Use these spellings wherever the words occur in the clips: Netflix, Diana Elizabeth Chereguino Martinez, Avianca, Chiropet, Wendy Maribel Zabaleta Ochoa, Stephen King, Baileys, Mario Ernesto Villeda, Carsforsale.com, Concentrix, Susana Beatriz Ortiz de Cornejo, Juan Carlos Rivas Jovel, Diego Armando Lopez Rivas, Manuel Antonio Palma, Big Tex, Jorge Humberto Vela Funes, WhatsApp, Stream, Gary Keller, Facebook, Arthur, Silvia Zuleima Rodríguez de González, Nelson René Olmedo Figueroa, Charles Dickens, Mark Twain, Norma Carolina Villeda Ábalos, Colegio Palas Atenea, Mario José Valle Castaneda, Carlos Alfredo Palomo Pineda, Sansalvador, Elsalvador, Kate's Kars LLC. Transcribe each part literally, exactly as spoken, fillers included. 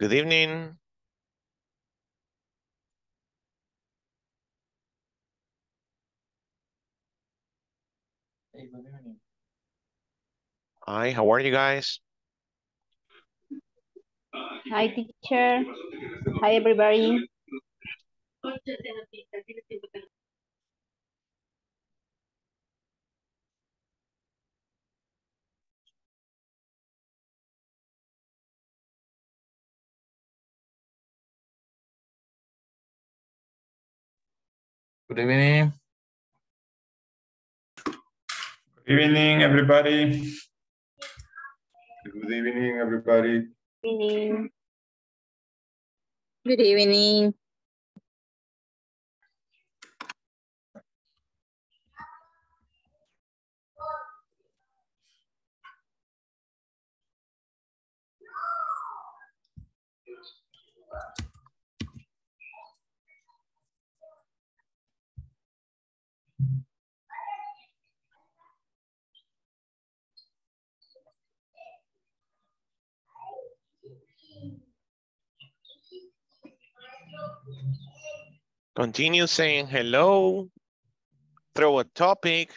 Good evening. Hey, good evening. Hi, how are you guys? Hi, teacher. Hi, everybody. Good evening. Good evening, everybody. Good evening, everybody. Good evening. Good evening. Continue saying hello, throw a topic,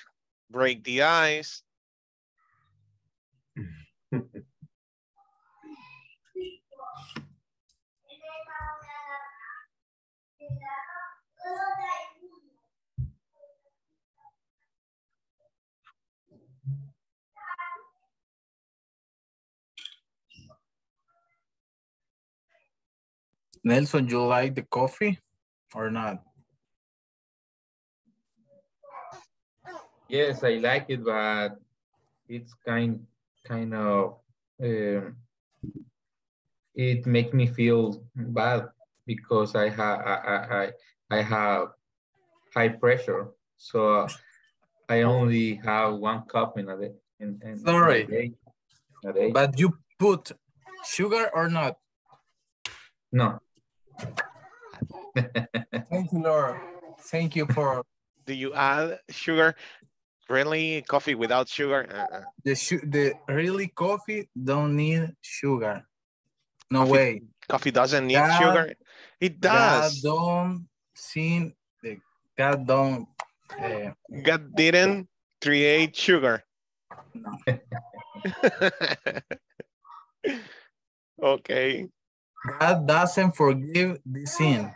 break the ice. Nelson, you like the coffee or not? Yes, I like it, but it's kind kind of uh, it makes me feel bad because I have I, I I have high pressure, so I only have one cup in a day. In, in, Sorry, in a day, in a day. But you put sugar or not? No. Thank you, Laura. Thank you for. Do you add sugar? Really, coffee without sugar? Uh, the the really coffee don't need sugar. No coffee, way. Coffee doesn't need that, sugar. It does. God don't seem. God don't. Uh, God didn't create sugar. No. Okay. God doesn't forgive the sin.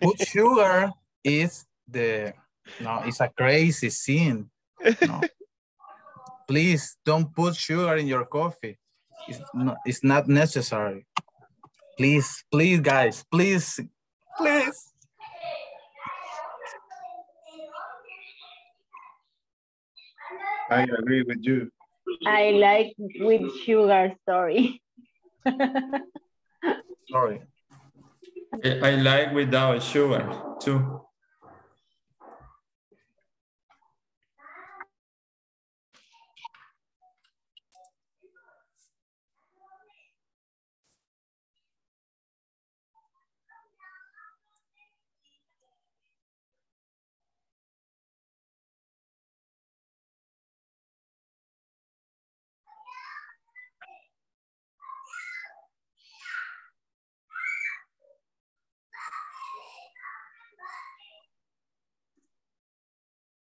Put sugar is the, no, it's a crazy sin. No. Please don't put sugar in your coffee. It's not, it's not necessary. Please, please, guys, please, please. I agree with you. I like with sugar, sorry. Sorry. I like without sugar too.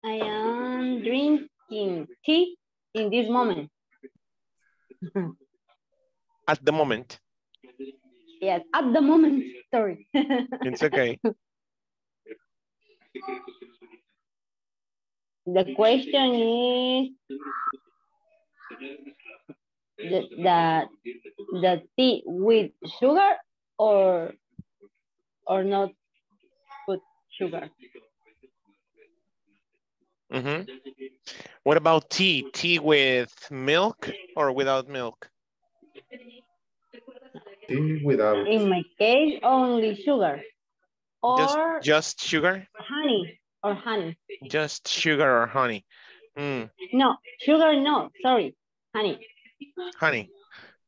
I am drinking tea in this moment. At the moment. Yes, at the moment. Sorry. It's okay. The question is the, the, the tea with sugar or or not put sugar. Mm-hmm. What about tea? Tea with milk or without milk? Tea without. In my case, only sugar. Or just, just sugar? Honey or honey. Just sugar or honey. Mm. No, sugar, no, sorry. Honey. Honey.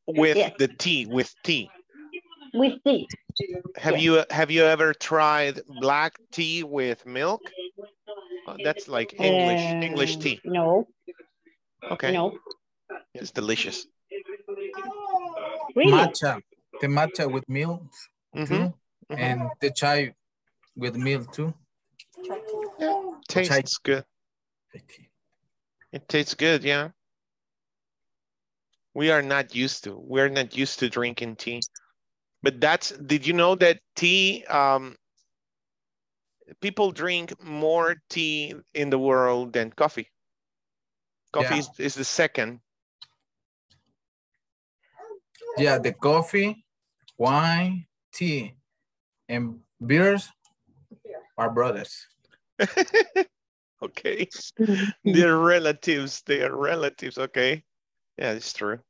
With yes. the tea, with tea. With tea. Have yes. you have you ever tried black tea with milk? Oh, that's like English, uh, English tea. No. Okay. No. It's delicious. Really? Matcha. the matcha with milk, mm-hmm. too, mm-hmm. and the chai with milk too. Yeah, tastes good. It tastes good, yeah. We are not used to. We're not used to drinking tea. But that's, did you know that tea, um, people drink more tea in the world than coffee? Coffee yeah. is, is the second. Yeah, the coffee, wine, tea, and beers are brothers. Okay. They're relatives. They are relatives. Okay. Yeah, it's true.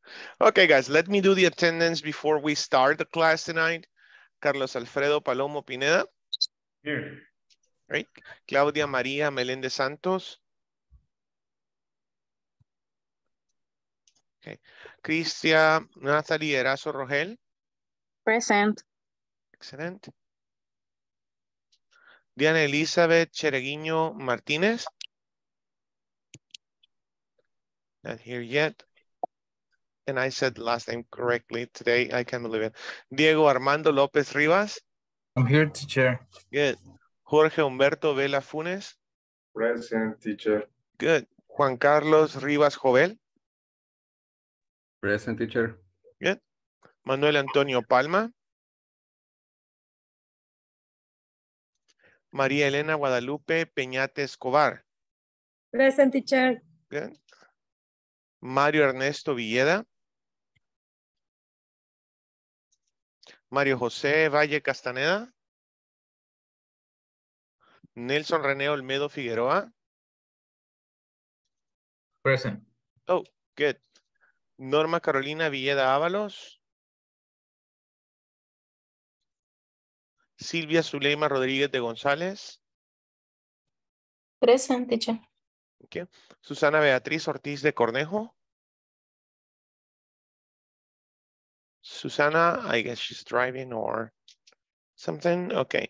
Okay, guys, let me do the attendance before we start the class tonight. Carlos Alfredo Palomo Pineda. Here. Right. Claudia Maria Melendez Santos. Okay. Cristia Nathalie Erazo Rogel. Present. Excellent. Diana Elizabeth Chereguino Martinez. Not here yet. And I said last name correctly today. I can't believe it. Diego Armando Lopez Rivas. I'm here, teacher. Good. Jorge Humberto Vela Funes. Present, teacher. Good. Juan Carlos Rivas Jovel. Present, teacher. Good. Manuel Antonio Palma. María Elena Guadalupe Peñate Escobar. Present, teacher. Good. Mario Ernesto Villeda. Mario José Valle Castaneda. Nelson René Olmedo Figueroa. Present. Oh, good. Norma Carolina Villeda Ábalos. Silvia Zuleima Rodríguez de González. Present, teacher. Okay. Susana Beatriz Ortiz de Cornejo. Susana, I guess she's driving or something. Okay.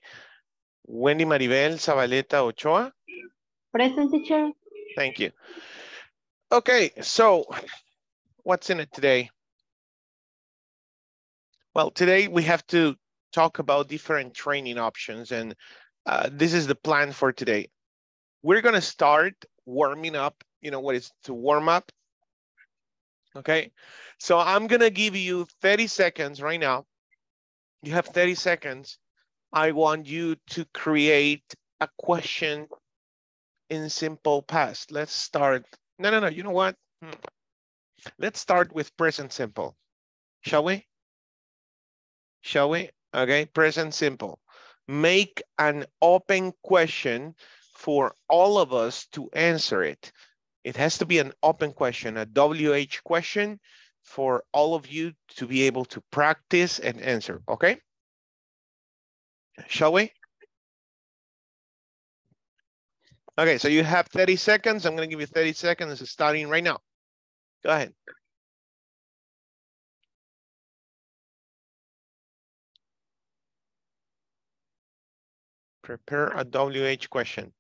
Wendy Maribel Zabaleta Ochoa. Present, teacher. Thank you. Okay, so what's in it today? Well, today we have to talk about different training options, and uh, this is the plan for today. We're going to start warming up, you know, what is to warm up. Okay, so I'm going to give you thirty seconds right now. You have thirty seconds. I want you to create a question in simple past. Let's start. No, no, no. You know what? Let's start with present simple. Shall we? Shall we? Okay. Present simple. Make an open question for all of us to answer it. It has to be an open question, a W H question for all of you to be able to practice and answer. Okay. Shall we? Okay, so you have thirty seconds. I'm going to give you thirty seconds. It's starting right now. Go ahead. Prepare a W H question.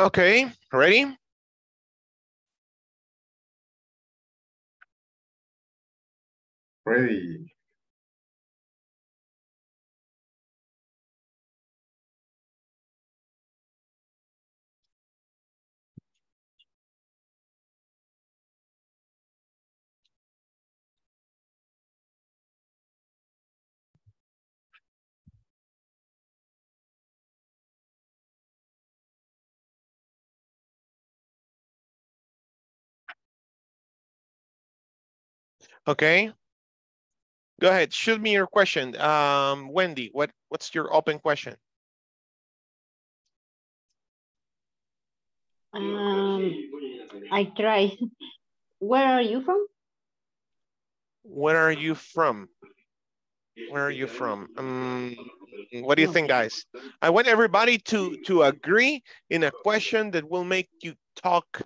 Okay, ready? Ready. Okay. Go ahead, shoot me your question. Um, Wendy, what, what's your open question? Um, I tried. Where are you from? Where are you from? Where are you from? Um, what do you think, guys? I want everybody to, to agree in a question that will make you talk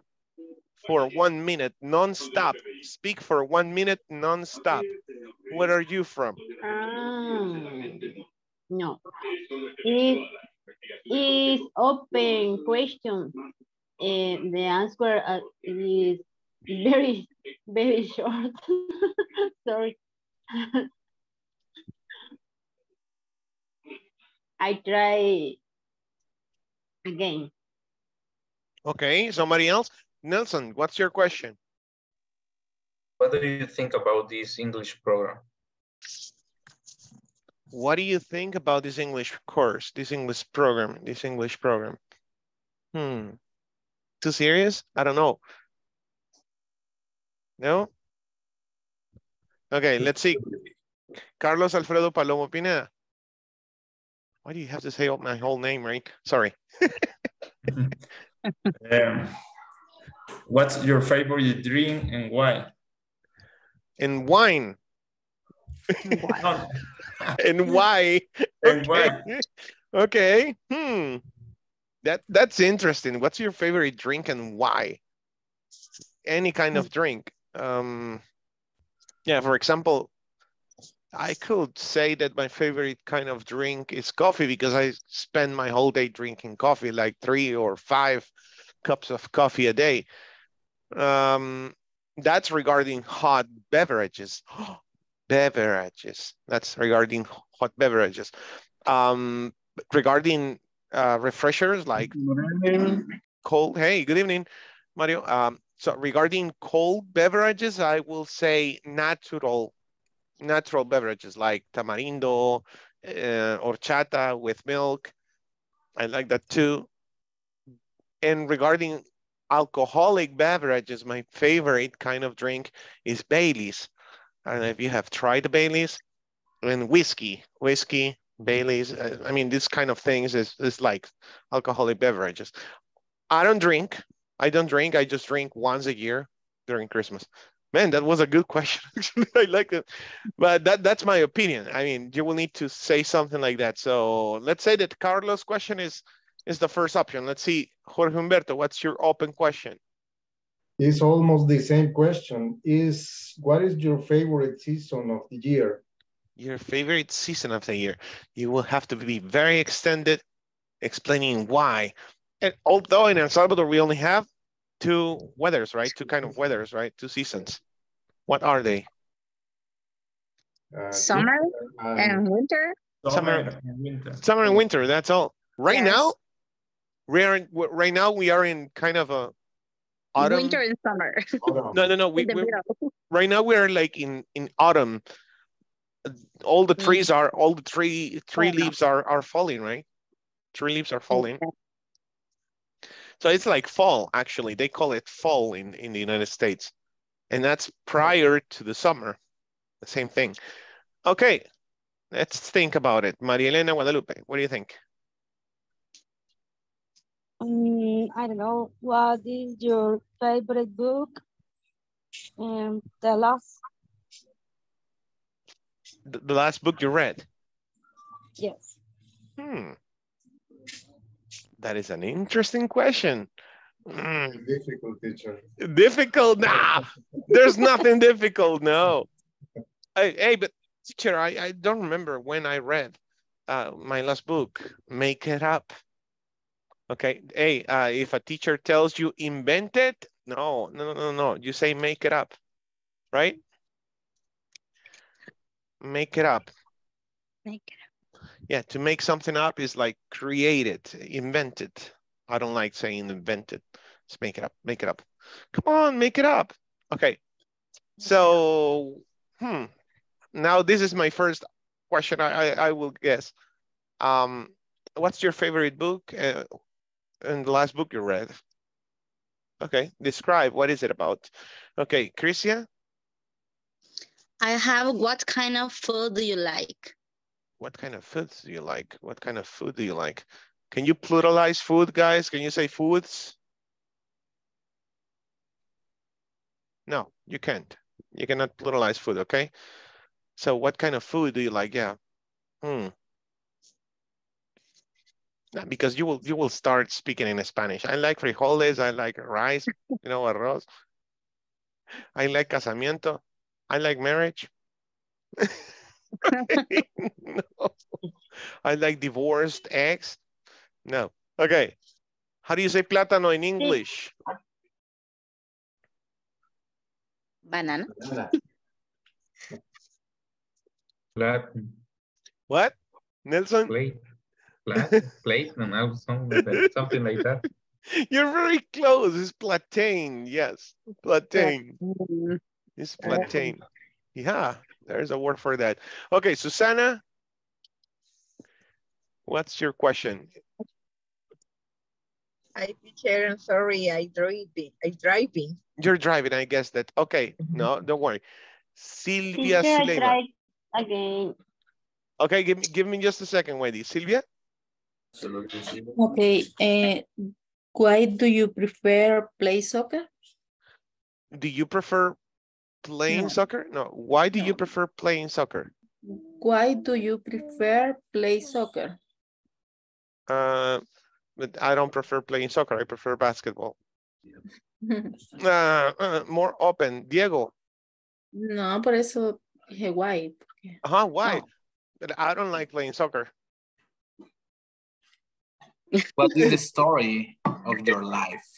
for one minute non-stop. Speak for one minute non-stop. Where are you from? Um, no. It is open question. Uh, the answer uh, is very, very short. Sorry. I try again. Okay, somebody else? Nelson, what's your question? What do you think about this English program? What do you think about this English course, this English program, this English program? Hmm, too serious? I don't know. No? Okay, let's see. Carlos Alfredo Palomo Pineda. Why do you have to say my whole name, right? Sorry. um. What's your favorite drink and why? And wine. And why? and why? And okay. Why? Okay. Hmm. That that's interesting. What's your favorite drink and why? Any kind of drink. Um. Yeah. For example, I could say that my favorite kind of drink is coffee because I spend my whole day drinking coffee, like three or five cups of coffee a day. Um, that's regarding hot beverages. beverages. That's regarding hot beverages. Um, regarding uh, refreshers like cold. Hey, good evening, Mario. Um, so regarding cold beverages, I will say natural, natural beverages like tamarindo, uh, horchata with milk. I like that too. And regarding alcoholic beverages, my favorite kind of drink is Baileys. I don't know if you have tried Baileys. And whiskey, whiskey, Baileys. I mean, this kind of things is, is like alcoholic beverages. I don't drink. I don't drink. I just drink once a year during Christmas. Man, that was a good question. Actually, I like it. But that, that's my opinion. I mean, you will need to say something like that. So let's say that Carlos' question is, is the first option. Let's see, Jorge Humberto, what's your open question? It's almost the same question. Is what is your favorite season of the year? Your favorite season of the year. You will have to be very extended explaining why. And although in El Salvador, we only have two weathers, right? Two kind of weathers, right? Two seasons. What are they? Uh, summer and, and winter. Summer and winter. Summer and winter, that's all. Right yes. now, We are in, right now we are in kind of a autumn. Winter and summer. no, no, no. We, we right now we are like in in autumn. All the trees are all the tree tree yeah. leaves are are falling, right? Tree leaves are falling. Okay. So it's like fall. Actually, they call it fall in in the United States, and that's prior to the summer. The same thing. Okay, let's think about it. Maria Elena Guadalupe, what do you think? Um, I don't know, what is your favorite book? Um, the last. The, the last book you read? Yes. Hmm. That is an interesting question. Mm. Difficult, teacher. Difficult? Nah, there's nothing difficult, no. I, hey, but teacher, I, I don't remember when I read uh, my last book. Make it up. Okay, hey, uh, if a teacher tells you invent it, no, no, no, no, you say make it up, right? Make it up. Make it up. Yeah, to make something up is like create it, invent it. I don't like saying invent it. Let's make it up, make it up. Come on, make it up. Okay, so, hmm. Now this is my first question, I, I, I will guess. Um, what's your favorite book uh, and the last book you read? Okay, describe, what is it about? Okay, Crisia? I have, what kind of food do you like? What kind of foods do you like? What kind of food do you like? Can you pluralize food, guys? Can you say foods? No, you can't. You cannot pluralize food, okay? So what kind of food do you like? Yeah. Hmm. Because you will you will start speaking in Spanish. I like frijoles, I like rice, you know, arroz. I like casamiento. I like marriage. No. I like divorced ex. No. Okay. How do you say plátano in English? Banana. Plátano. What? Nelson? Plate. Plate. Plate. No, something like that. You're very close. It's plantain. Yes. Plantain. It's plantain. Yeah. There's a word for that. Okay. Susana, what's your question? I teacher, I'm sorry. I driving. I driving. You're driving. I guess that. Okay. No, don't worry. Silvia Suleyma. Again. Okay, give me give me just a second, Wendy. Silvia? Okay. Uh, why do you prefer play soccer? Do you prefer playing no. soccer? No. Why do no. you prefer playing soccer? Why do you prefer play soccer? Uh, but I don't prefer playing soccer. I prefer basketball. uh, uh, more open. Diego? No, por eso dije why. Uh-huh, why? No. But I don't like playing soccer. What is the story of your life?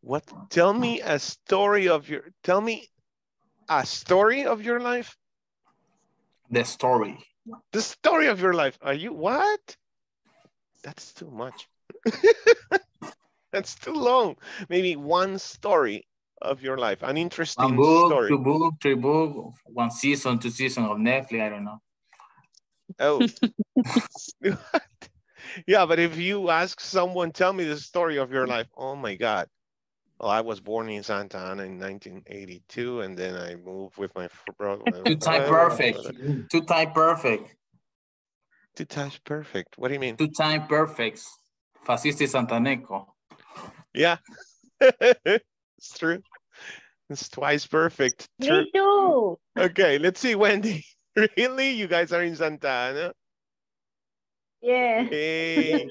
What? Tell me a story of your, tell me a story of your life? The story. The story of your life. Are you, what? That's too much. That's too long. Maybe one story of your life, an interesting one book, story. Two book, three book, one season, two season of Netflix, I don't know. Oh, what? Yeah, but if you ask someone, tell me the story of your life. Oh my God. Well, I was born in Santa Ana in nineteen eighty-two, and then I moved with my brother. Two times perfect. Two times perfect. Two times perfect. What do you mean? Two times perfect. Fasciste Santaneco. Yeah, it's true. It's twice perfect. True. Me too. Okay, let's see, Wendy. Really? You guys are in Santa Ana? Yeah. Hey.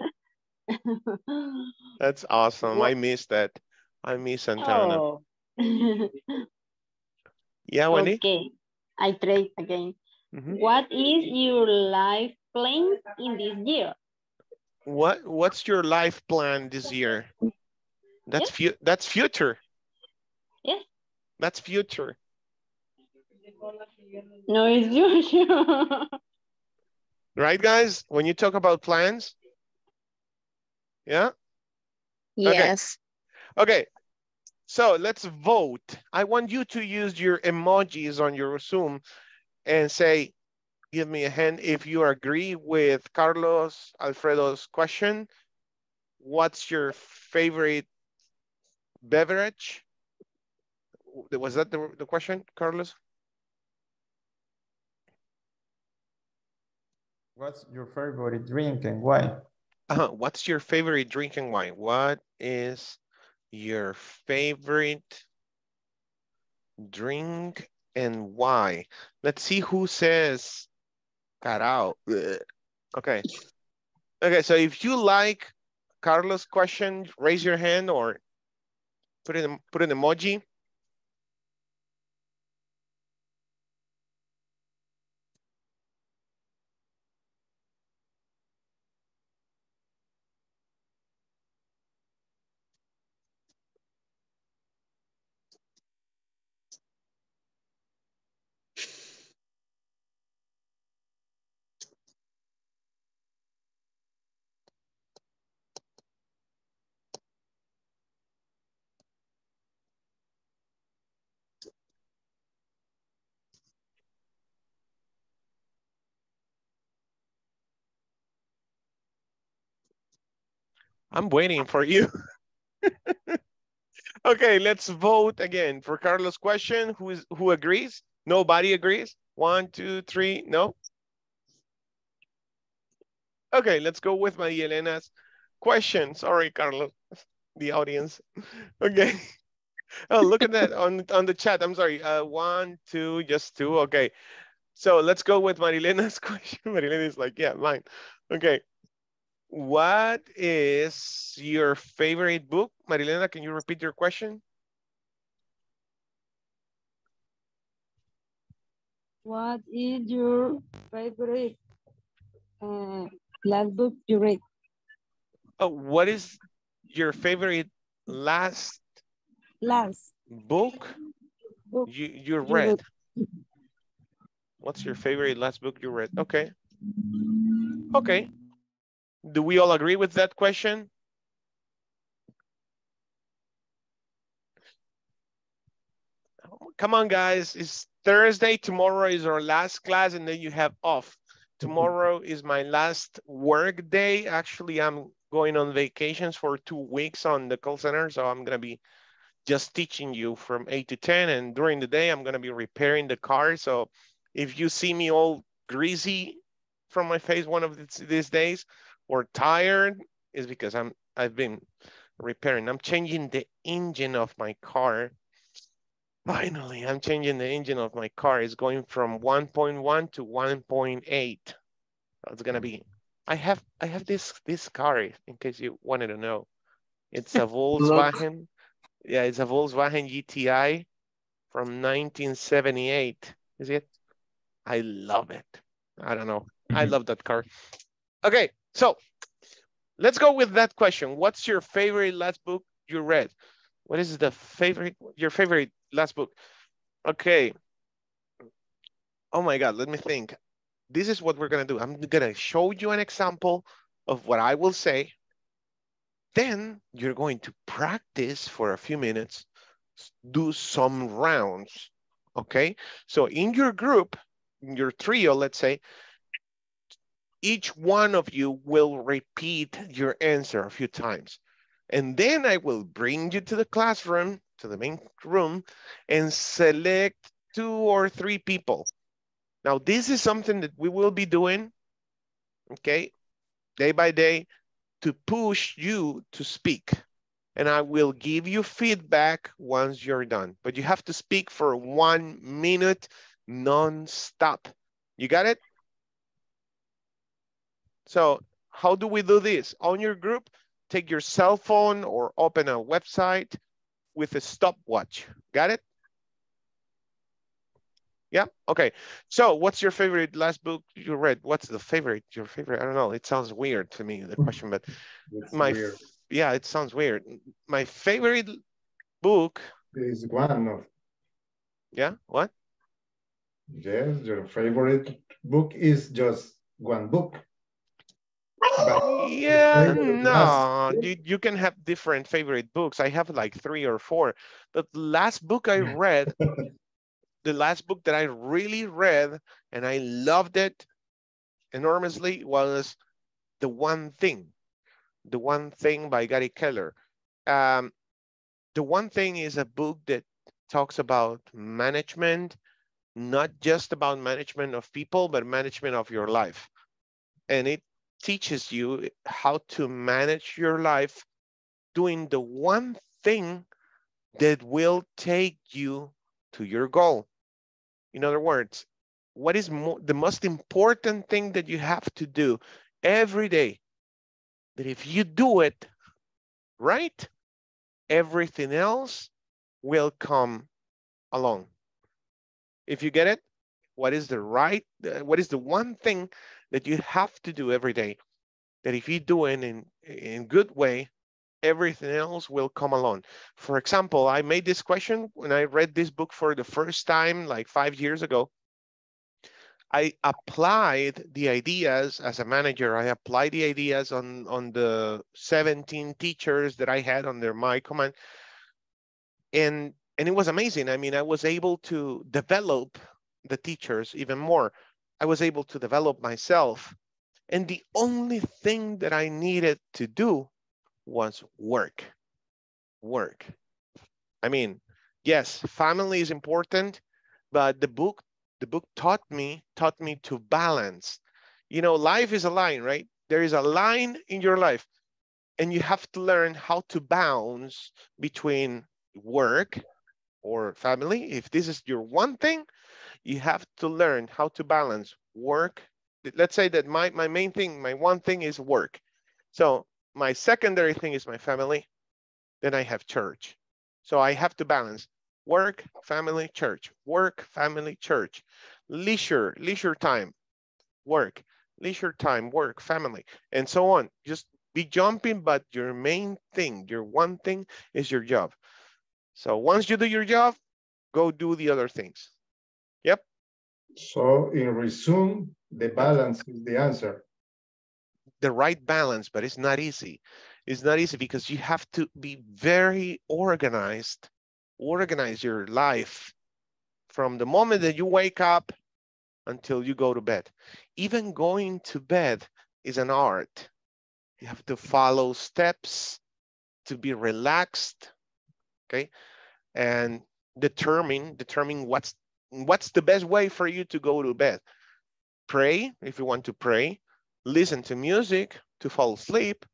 That's awesome. What? I miss that. I miss Santa Ana. Oh. Yeah, Wendy? Okay. I try again. Mm-hmm. What is your life plan in this year? What What's your life plan this year? That's, yes. fu that's future. Yes. Yeah. That's future. No, it's usual. Right, guys? When you talk about plans? Yeah? Yes. Okay. Okay. So let's vote. I want you to use your emojis on your Zoom and say, give me a hand if you agree with Carlos Alfredo's question. What's your favorite beverage? Was that the, the question, Carlos? What's your favorite drink and why? Uh-huh. What's your favorite drink and why? What is your favorite drink and why? Let's see who says carao. Okay. Okay, so if you like Carlos' question, raise your hand or put in put an emoji. I'm waiting for you. Okay, let's vote again for Carlos' question. Who is who agrees? Nobody agrees? One, two, three, no? Okay, let's go with Maria Elena's question. Sorry, Carlos, the audience. Okay. Oh, look at that on, on the chat. I'm sorry. Uh, one, two, just two. Okay. So let's go with Marilena's question. Marilena is like, yeah, mine. Okay. What is your favorite book? Marilena, can you repeat your question? What is your favorite uh, last book you read? Oh, what is your favorite last last book, book you, you read? You What's your favorite last book you read? Okay. Okay. Do we all agree with that question? Come on, guys. It's Thursday. Tomorrow is our last class, and then you have off. Tomorrow is my last work day. Actually, I'm going on vacations for two weeks on the call center, so I'm going to be just teaching you from eight to ten. And during the day, I'm going to be repairing the car. So if you see me all greasy from my face one of these, these days, or tired, is because I'm I've been repairing. I'm changing the engine of my car. Finally, I'm changing the engine of my car. It's going from one point one to one point eight. It's gonna be. I have I have this this car in case you wanted to know. It's a Volkswagen. Yeah, it's a Volkswagen G T I from nineteen seventy-eight. Is it? I love it. I don't know. I love that car. Okay. So let's go with that question. What's your favorite last book you read? What is the favorite, your favorite last book? Okay. Oh my God, let me think. This is what we're gonna do. I'm gonna show you an example of what I will say. Then you're going to practice for a few minutes, do some rounds, okay? So in your group, in your trio, let's say, each one of you will repeat your answer a few times. And then I will bring you to the classroom, to the main room, and select two or three people. Now, this is something that we will be doing, okay, day by day, to push you to speak. And I will give you feedback once you're done. But you have to speak for one minute non-stop. You got it? So how do we do this? On your group, take your cell phone or open a website with a stopwatch. Got it? Yeah, okay. So what's your favorite last book you read? What's the favorite, your favorite? I don't know, it sounds weird to me, the question, but it's my, weird. Yeah, it sounds weird. My favorite book is one of. Yeah, what? Yes, your favorite book is just one book. But yeah, no, you, you can have different favorite books. I have like three or four. But the last book I read, the last book that I really read and I loved it enormously was The One Thing. The One Thing by Gary Keller. Um, The One Thing is a book that talks about management, not just about management of people, but management of your life. And it teaches you how to manage your life doing the one thing that will take you to your goal. In other words, what is mo the most important thing that you have to do every day? That if you do it right, everything else will come along. If you get it, what is the right, what is the one thing that you have to do every day, that if you do it in in good way, everything else will come along. For example, I made this question when I read this book for the first time, like five years ago. I applied the ideas as a manager. I applied the ideas on, on the seventeen teachers that I had under my command. And, and it was amazing. I mean, I was able to develop the teachers even more. I was able to develop myself. And the only thing that I needed to do was work, work. I mean, yes, family is important, but the book, the book taught me, taught me to balance. You know, life is a line, right? There is a line in your life, and you have to learn how to bounce between work or family. If this is your one thing, you have to learn how to balance work. Let's say that my, my main thing, my one thing is work. So my secondary thing is my family. Then I have church. So I have to balance work, family, church, work, family, church, leisure, leisure time, work, leisure time, work, family, and so on. Just be jumping, but your main thing, your one thing is your job. So once you do your job, go do the other things. Yep. So in resume, the balance is the answer. The right balance, but it's not easy. It's not easy because you have to be very organized, organize your life from the moment that you wake up until you go to bed. Even going to bed is an art. You have to follow steps to be relaxed, okay? And determine, determine what's, what's the best way for you to go to bed. Pray, if you want to pray, listen to music to fall asleep,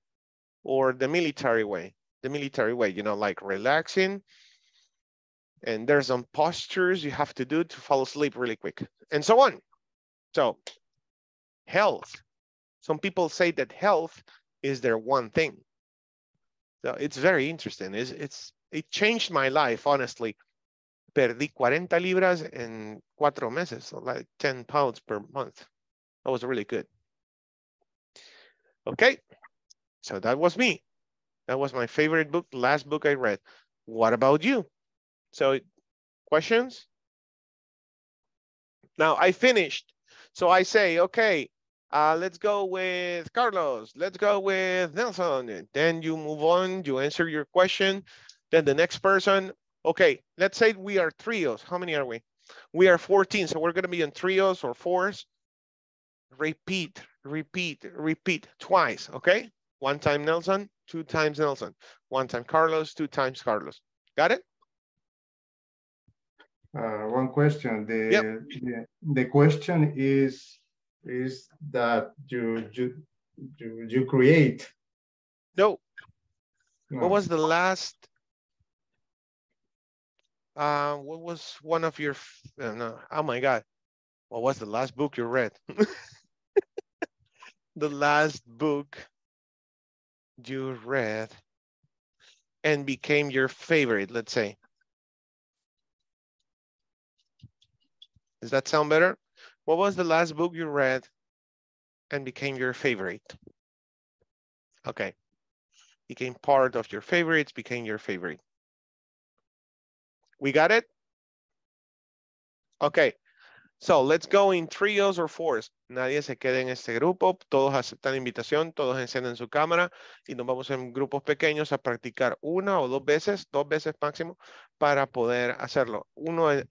or the military way, the military way, you know, like relaxing. And there's some postures you have to do to fall asleep really quick, and so on. So health, some people say that health is their one thing. So it's very interesting. It's, it's, it changed my life, honestly. Perdí cuarenta libras en cuatro meses, so like ten pounds per month. That was really good. Okay, so that was me. That was my favorite book, last book I read. What about you? So questions? Now I finished. So I say, okay, uh, let's go with Carlos. Let's go with Nelson. And then you move on, you answer your question. Then the next person, okay, let's say we are trios. How many are we? We are fourteen, so we're gonna be in trios or fours. Repeat, repeat, repeat twice, okay? One time Nelson, two times Nelson. One time Carlos, two times Carlos. Got it? Uh, one question. The, yep. the the question is is that you you you, you create. No. no. What was the last? Uh, what was one of your? Uh, no. Oh my God! What was the last book you read? The last book you read and became your favorite. Let's say. Does that sound better? What was the last book you read and became your favorite? Okay. Became part of your favorites, became your favorite. We got it? Okay. So let's go in trios or fours. Nadie se quede en este grupo. Todos aceptan la invitación. Todos encienden su cámara. Y nos vamos en grupos pequeños a practicar una o dos veces, dos veces máximo, para poder hacerlo. Uno es,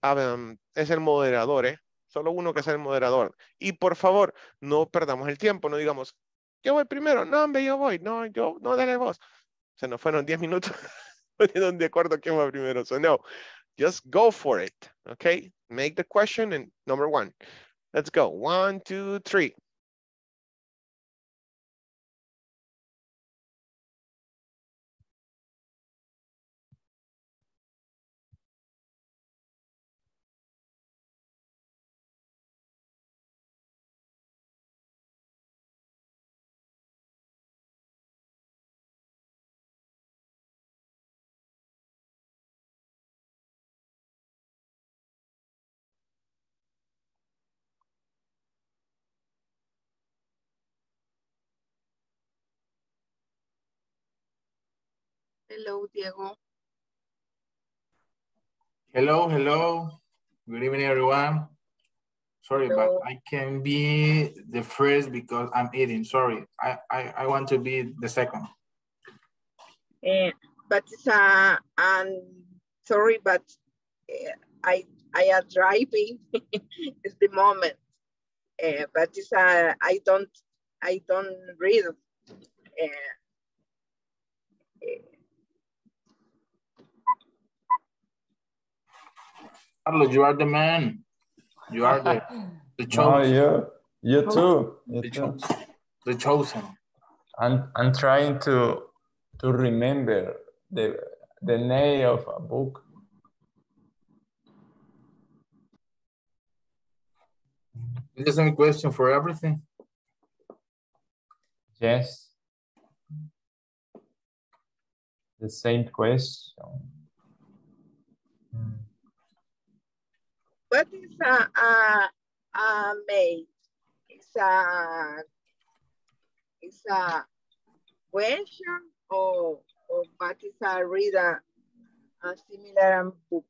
es el moderador, ¿eh? Solo uno que es el moderador. Y por favor, no perdamos el tiempo. No digamos, yo voy primero. No, hombre, yo voy. No, yo, no, dale vos. Se nos fueron diez minutos. De acuerdo quién va primero. So no, just go for it. Okay, make the question and number one. Let's go. One, two, three. Hello, Diego. Hello, hello. Good evening, everyone. Sorry, hello. But I can be the first because I'm eating. Sorry, I, I, I want to be the second. Uh, but uh, I'm sorry, but uh, I I am driving. It's the moment. Uh, but it's, uh, I don't I don't read. Uh, Carlos, you are the man. You are the, the chosen. No, you, you too. You the, too. Chosen. The chosen. I'm, I'm trying to, to remember the, the name of a book. Is the same question for everything? Yes. The same question. Hmm. What is a, a, a maid? It's a, it's a question or, or what is a reader? A similar book.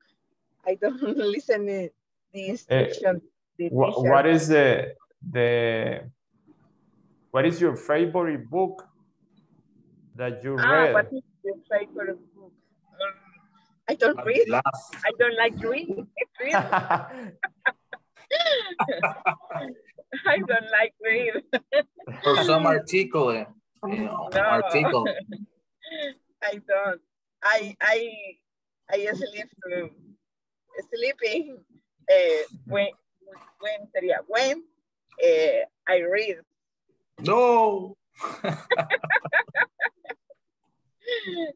I don't listen to the instruction. Uh, what, what is the, the, what is your favorite book that you ah, read? What is your favorite book? Um, I don't read. I don't like reading. I don't like read. For some article, you know, no. article. I don't. I I I sleep sleeping uh, when when when uh, I read. No.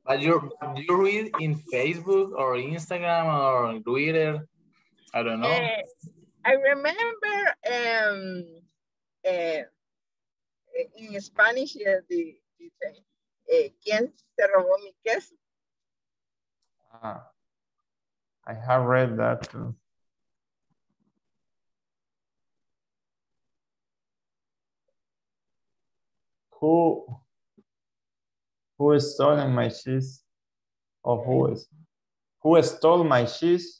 But you you read in Facebook or Instagram or Twitter? I don't know. Uh, I remember um, uh, in Spanish uh, the, the uh, ¿Quién se robó mi queso? Ah, I have read that too. Who? Who stole my cheese? Or who is? Who stole my cheese?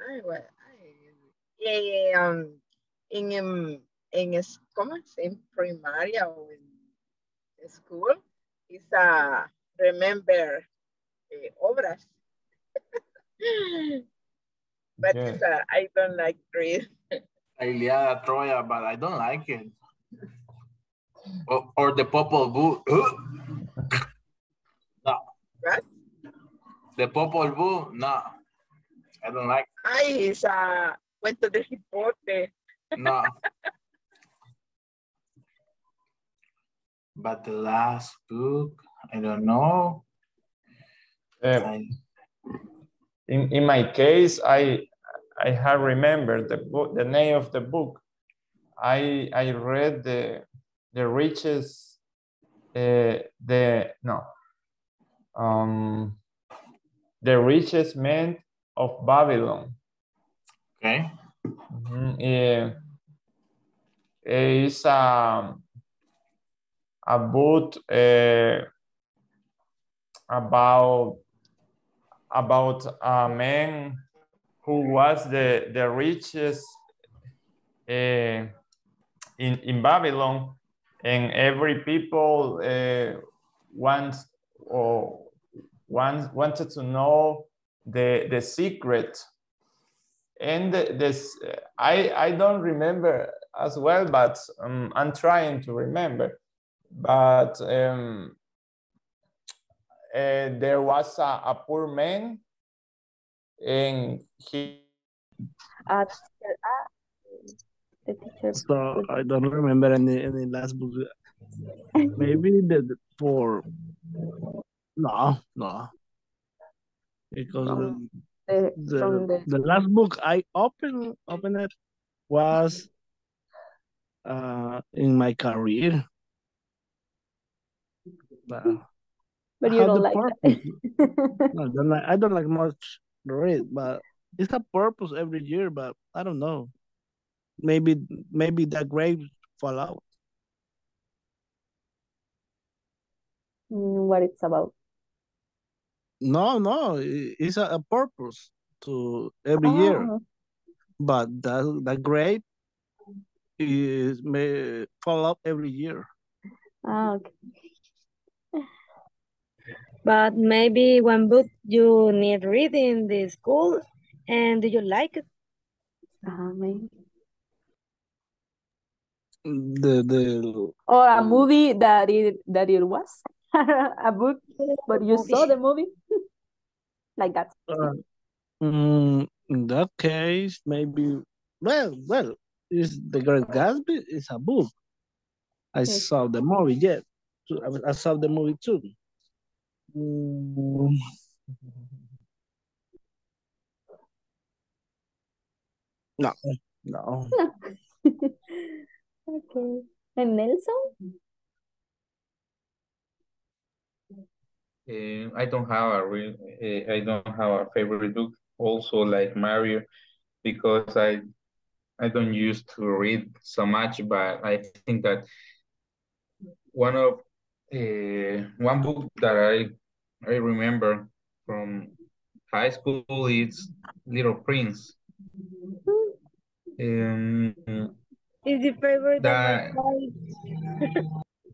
I, I, I, um, in in in in primary or in school, it's a remember the obras. But yeah. It's a, I don't like read. Iliada Troya, but I don't like it. Or, or the Popol Vuh. No. What? The Popol Vuh? No. I don't like it. Ay, it's a cuento de hipote. No. But the last book, I don't know. Um, in, in my case, I I have remembered the book, the name of the book. I I read the The richest, uh, the no, um, the richest man of Babylon. Okay. Mm-hmm. Yeah. It's um, about uh, about about a man who was the the richest uh, in in Babylon. And every people uh, wants or wants, wanted to know the the secret. And this I I don't remember as well, but um, I'm trying to remember. But um, uh, there was a, a poor man, and he. Uh, So I don't remember any any last book. Maybe the for no no because from the, the, from the the last book I opened opened it was uh in my career. But, but you don't like that. No, don't like, I don't like much read, but it's a purpose every year. But I don't know. Maybe maybe that grave fall out. What it's about? No, no, it's a, a purpose to every oh. year. But that that grave is may fall out every year. Oh, okay. But maybe one book you need reading the school, and do you like it? Uh, maybe. The the or a movie that it that it was a book, but you movie. saw the movie? Like that. Uh, mm, in that case, maybe, well, well, is The Great Gatsby is a book. I okay. saw the movie, yeah. I saw the movie too. Mm. No, no. Okay. And Nelson? Uh, I don't have a real, uh, I don't have a favorite book. Also, like Mario, because I, I don't used to read so much. But I think that one of, uh, one book that I, I remember from high school is Little Prince. Um, is your favorite that,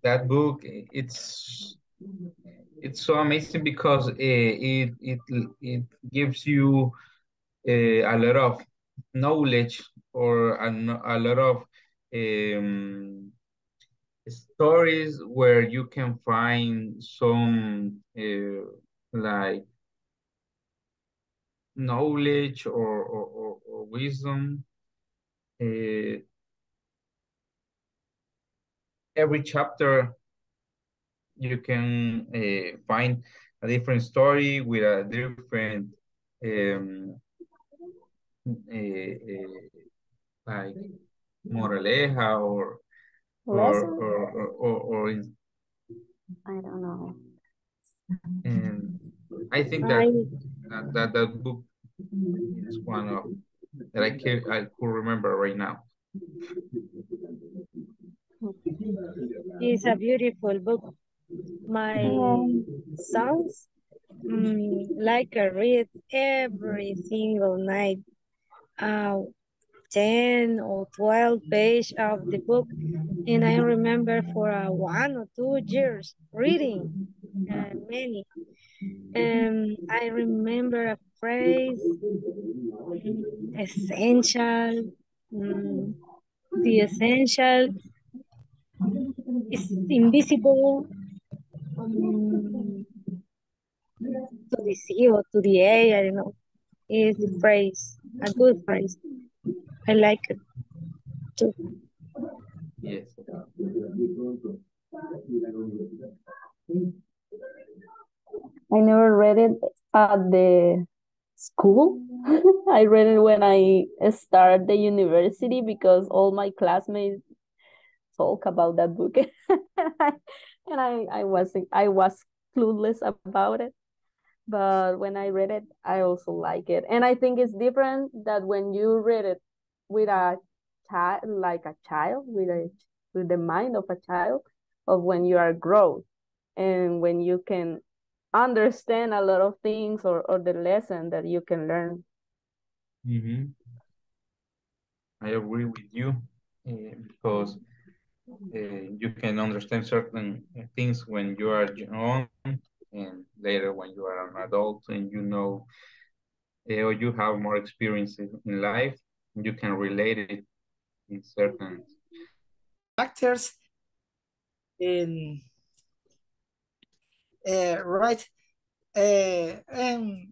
that book? It's. It's so amazing because uh, it it it gives you uh, a lot of knowledge or a, a lot of um, stories where you can find some uh, like knowledge or or, or, or wisdom. Uh, every chapter. You can uh, find a different story with a different um, uh, uh, like moraleja or or or, or or or in... I don't know. And I think that I... That, that that book is one of that I can I could remember right now. It's a beautiful book. My sons um, like I read every single night, uh, ten or twelve pages of the book, and I remember for uh, one or two years reading uh, many. Um, I remember a phrase, essential, um, the essential is invisible. Um, to the C or to the A, I don't know. Is the phrase a good phrase? I like it too. Yes. I never read it at the school. I read it when I started the university because all my classmates talk about that book. And I, I wasn't I was clueless about it, but when I read it, I also like it. And I think it's different that when you read it with a child, like a child, with a with the mind of a child, of when you are grown, and when you can understand a lot of things or or the lesson that you can learn. Mm-hmm. I agree with you uh, because. Uh, you can understand certain things when you are young, and later when you are an adult and you know, uh, or you have more experience in life, you can relate it in certain factors. In uh, right, uh, and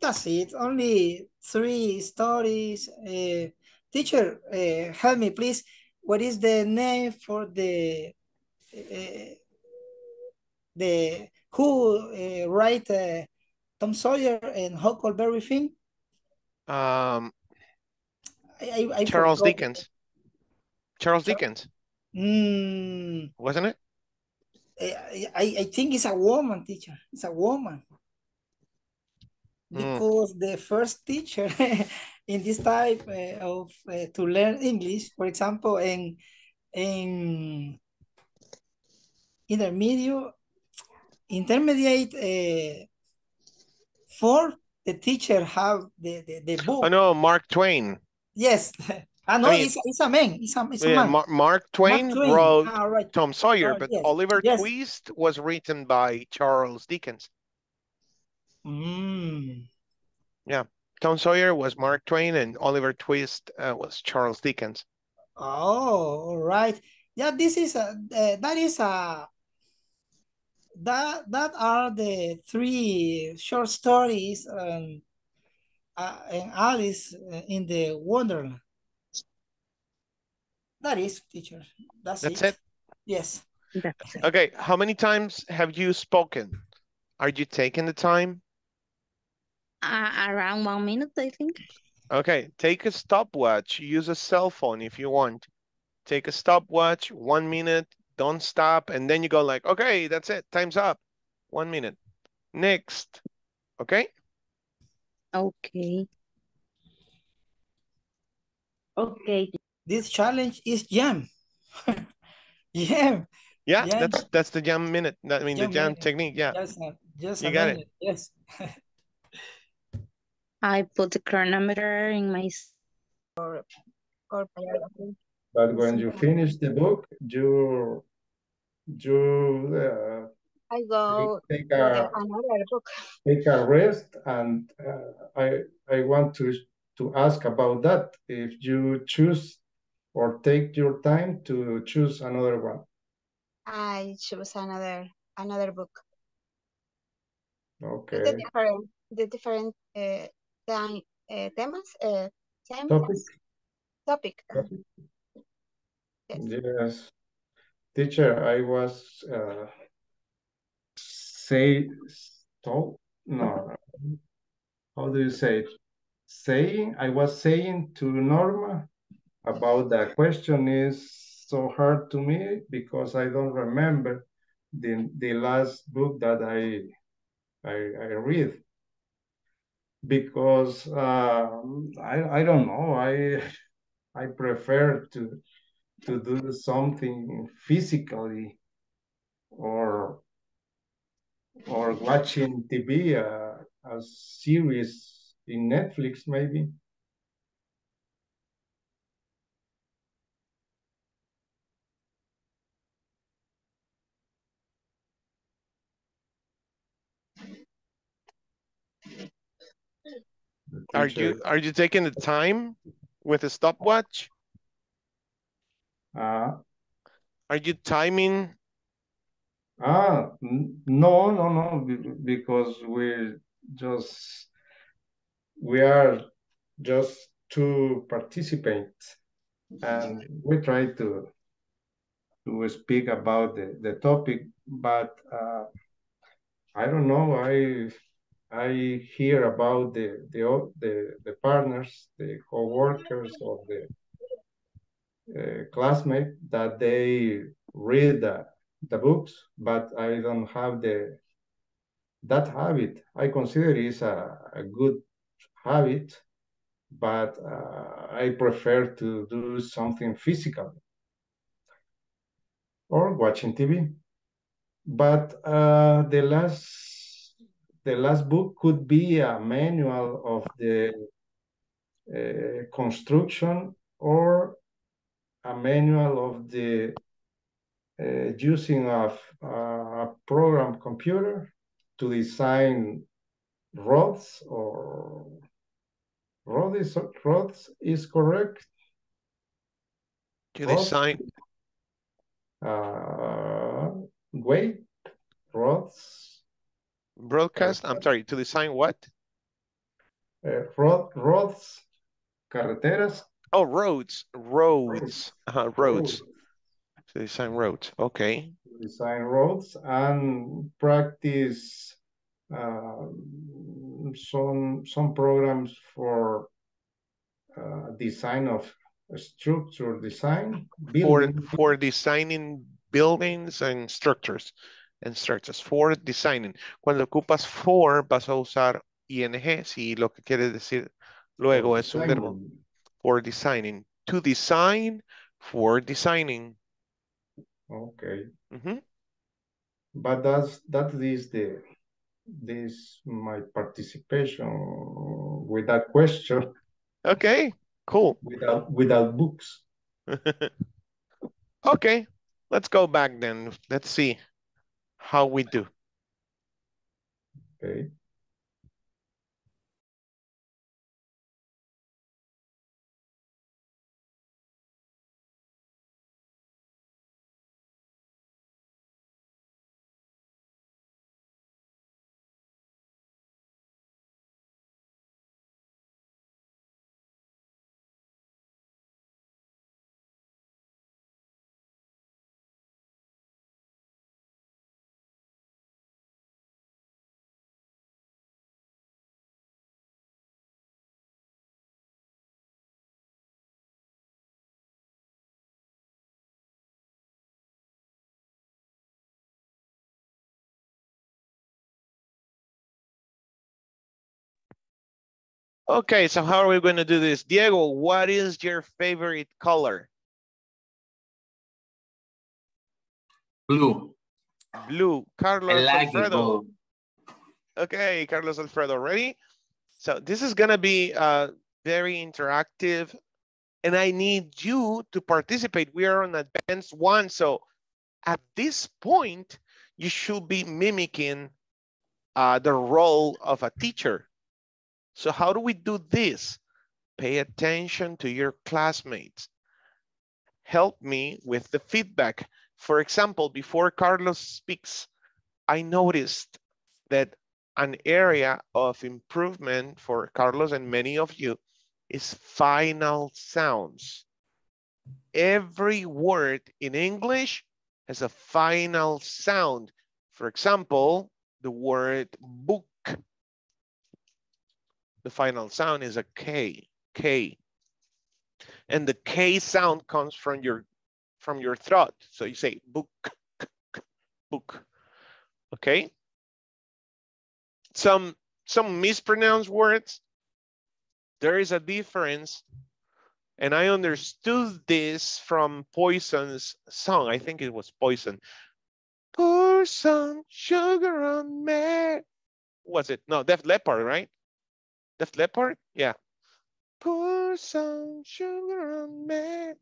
that's it. Only three stories. Uh, teacher, uh, help me, please. What is the name for the uh, the who uh, write uh, Tom Sawyer and Huckleberry Finn? Um, I, I, I Charles forgot. Dickens. Charles Char Dickens. Mm. Wasn't it? I, I I think it's a woman teacher. It's a woman because mm. the first teacher. In this type uh, of uh, to learn English, for example, in in intermediate intermediate uh, for the teacher have the, the the book. Oh no, Mark Twain. Yes, ah, no, I mean, it's, it's a man. It's a, it's yeah, a man. Mark, Mark, Twain Mark Twain wrote ah, right. Tom Sawyer, oh, but yes. Oliver yes. Twist was written by Charles Dickens. Mm. Yeah. Tom Sawyer was Mark Twain and Oliver Twist uh, was Charles Dickens. Oh, all right. Yeah, this is a, uh, that is a, that that are the three short stories um, uh, and Alice in the Wonderland. That is, teacher. That's, That's it. it? Yes. That's it. Okay, how many times have you spoken? Are you taking the time? Uh, around one minute, I think. Okay, take a stopwatch. Use a cell phone if you want. Take a stopwatch, one minute, don't stop. And then you go like, okay, that's it. Time's up. One minute. Next. Okay? Okay. Okay. This challenge is jam. jam. Yeah. Yeah, that's that's the jam minute. I mean, jam the jam minute. technique. Yeah. Just, just you got minute. it. Yes. I put the chronometer in my... But when you finish the book, you... you uh, I go... Take a, another book. Take a rest, and uh, I I want to, to ask about that. If you choose or take your time to choose another one. I choose another another book. Okay. The different... The different uh, Uh, temas, uh, temas, topic. topic. topic. Yes. yes, teacher, I was uh, say stop. No, how do you say it? Saying I was saying to Norma about that question is so hard to me because I don't remember the the last book that I I, I read. Because uh, I I don't know, I I prefer to to do something physically or or watching T V, uh, a series in Netflix maybe. Are you are you taking the time with a stopwatch? Uh, are you timing? Ah, no, no, no, because we just we are just two participants, and we try to to speak about the the topic, but uh, I don't know, I. I hear about the the the, the partners, the co-workers, or the uh, classmates that they read the, the books, but I don't have the that habit. I consider it is a, a good habit, but uh, I prefer to do something physical or watching T V. But uh, the last. The last book could be a manual of the uh, construction or a manual of the uh, using of a uh, program computer to design roads or roads. Roads is correct. To design uh, way roads. Broadcast, I'm sorry, to design what? Uh, road, roads, carreteras. Oh, roads, roads, uh, roads. To design roads, okay. To design roads and practice uh, some some programs for uh, design of structure design. Building. For for designing buildings and structures. And structures for designing. Cuando ocupas for, vas a usar ing si lo que quieres decir luego es un verbo. For designing. To design, for designing. Okay. Mm-hmm. But that's that is the this my participation with that question. Okay. Cool. Without without books. Okay. Let's go back then. Let's see how we do. Okay. Okay, so how are we going to do this? Diego, what is your favorite color? Blue. Blue. Carlos like Alfredo. Okay, Carlos Alfredo, ready? So this is going to be uh, very interactive, and I need you to participate. We are on advanced one, so at this point, you should be mimicking uh, the role of a teacher. So how do we do this? Pay attention to your classmates. Help me with the feedback. For example, before Carlos speaks, I noticed that an area of improvement for Carlos and many of you is final sounds. Every word in English has a final sound. For example, the word book. The final sound is a K, K. And the K sound comes from your from your throat. So you say book, book, okay? Some, some mispronounced words, there is a difference. And I understood this from Poison's song. I think it was Poison. Pour some sugar on me. Was it? No, Def Leppard, right? Def Leppard, yeah. Pour some sugar on me.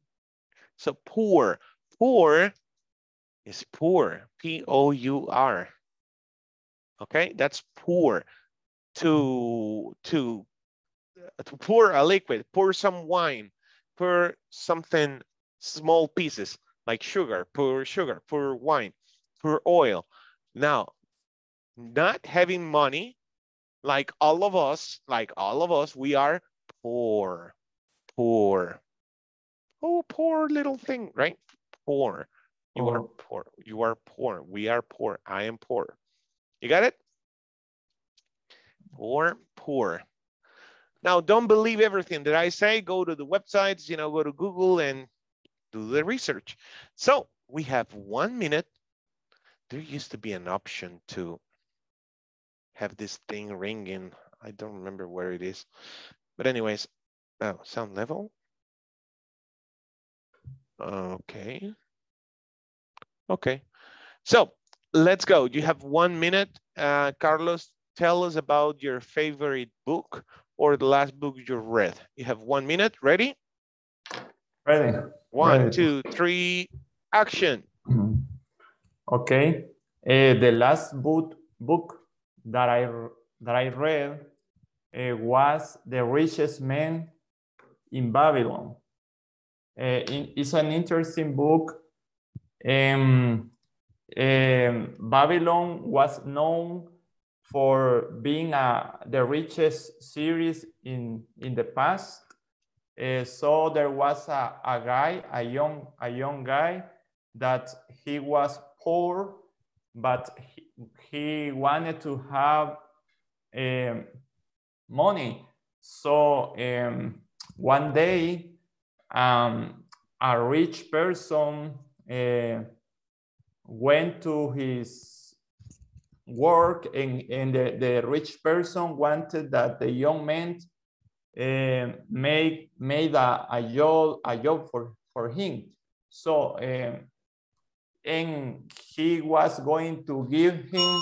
So pour, pour is pour, P O U R. Okay, that's pour. To, to, to pour a liquid, pour some wine, pour something, small pieces like sugar, pour sugar, pour wine, pour oil. Now, not having money, like all of us, like all of us, we are poor, poor. Oh, poor little thing, right? Poor. You oh. are poor. You are poor. We are poor. I am poor. You got it? Poor, poor. Now, don't believe everything that I say. Go to the websites, you know, go to Google and do the research. So we have one minute. There used to be an option to have this thing ringing. I don't remember where it is. But anyways, oh, sound level. Okay. Okay. So let's go. You have one minute. Uh, Carlos, tell us about your favorite book or the last book you read. You have one minute. Ready? Ready. One, Ready. two, three, action. Okay. Uh, the last book book that I that I read uh, was The Richest Man in Babylon. Uh, it's an interesting book. Um, um, Babylon was known for being a, the richest series in, in the past. Uh, so there was a, a guy, a young, a young guy, that he was poor, but he, he wanted to have um, money. So um, one day, Um, a rich person uh, went to his work, and, and the, the rich person wanted that the young man uh, make, made a, a job, a job for, for him. So, um, and he was going to give him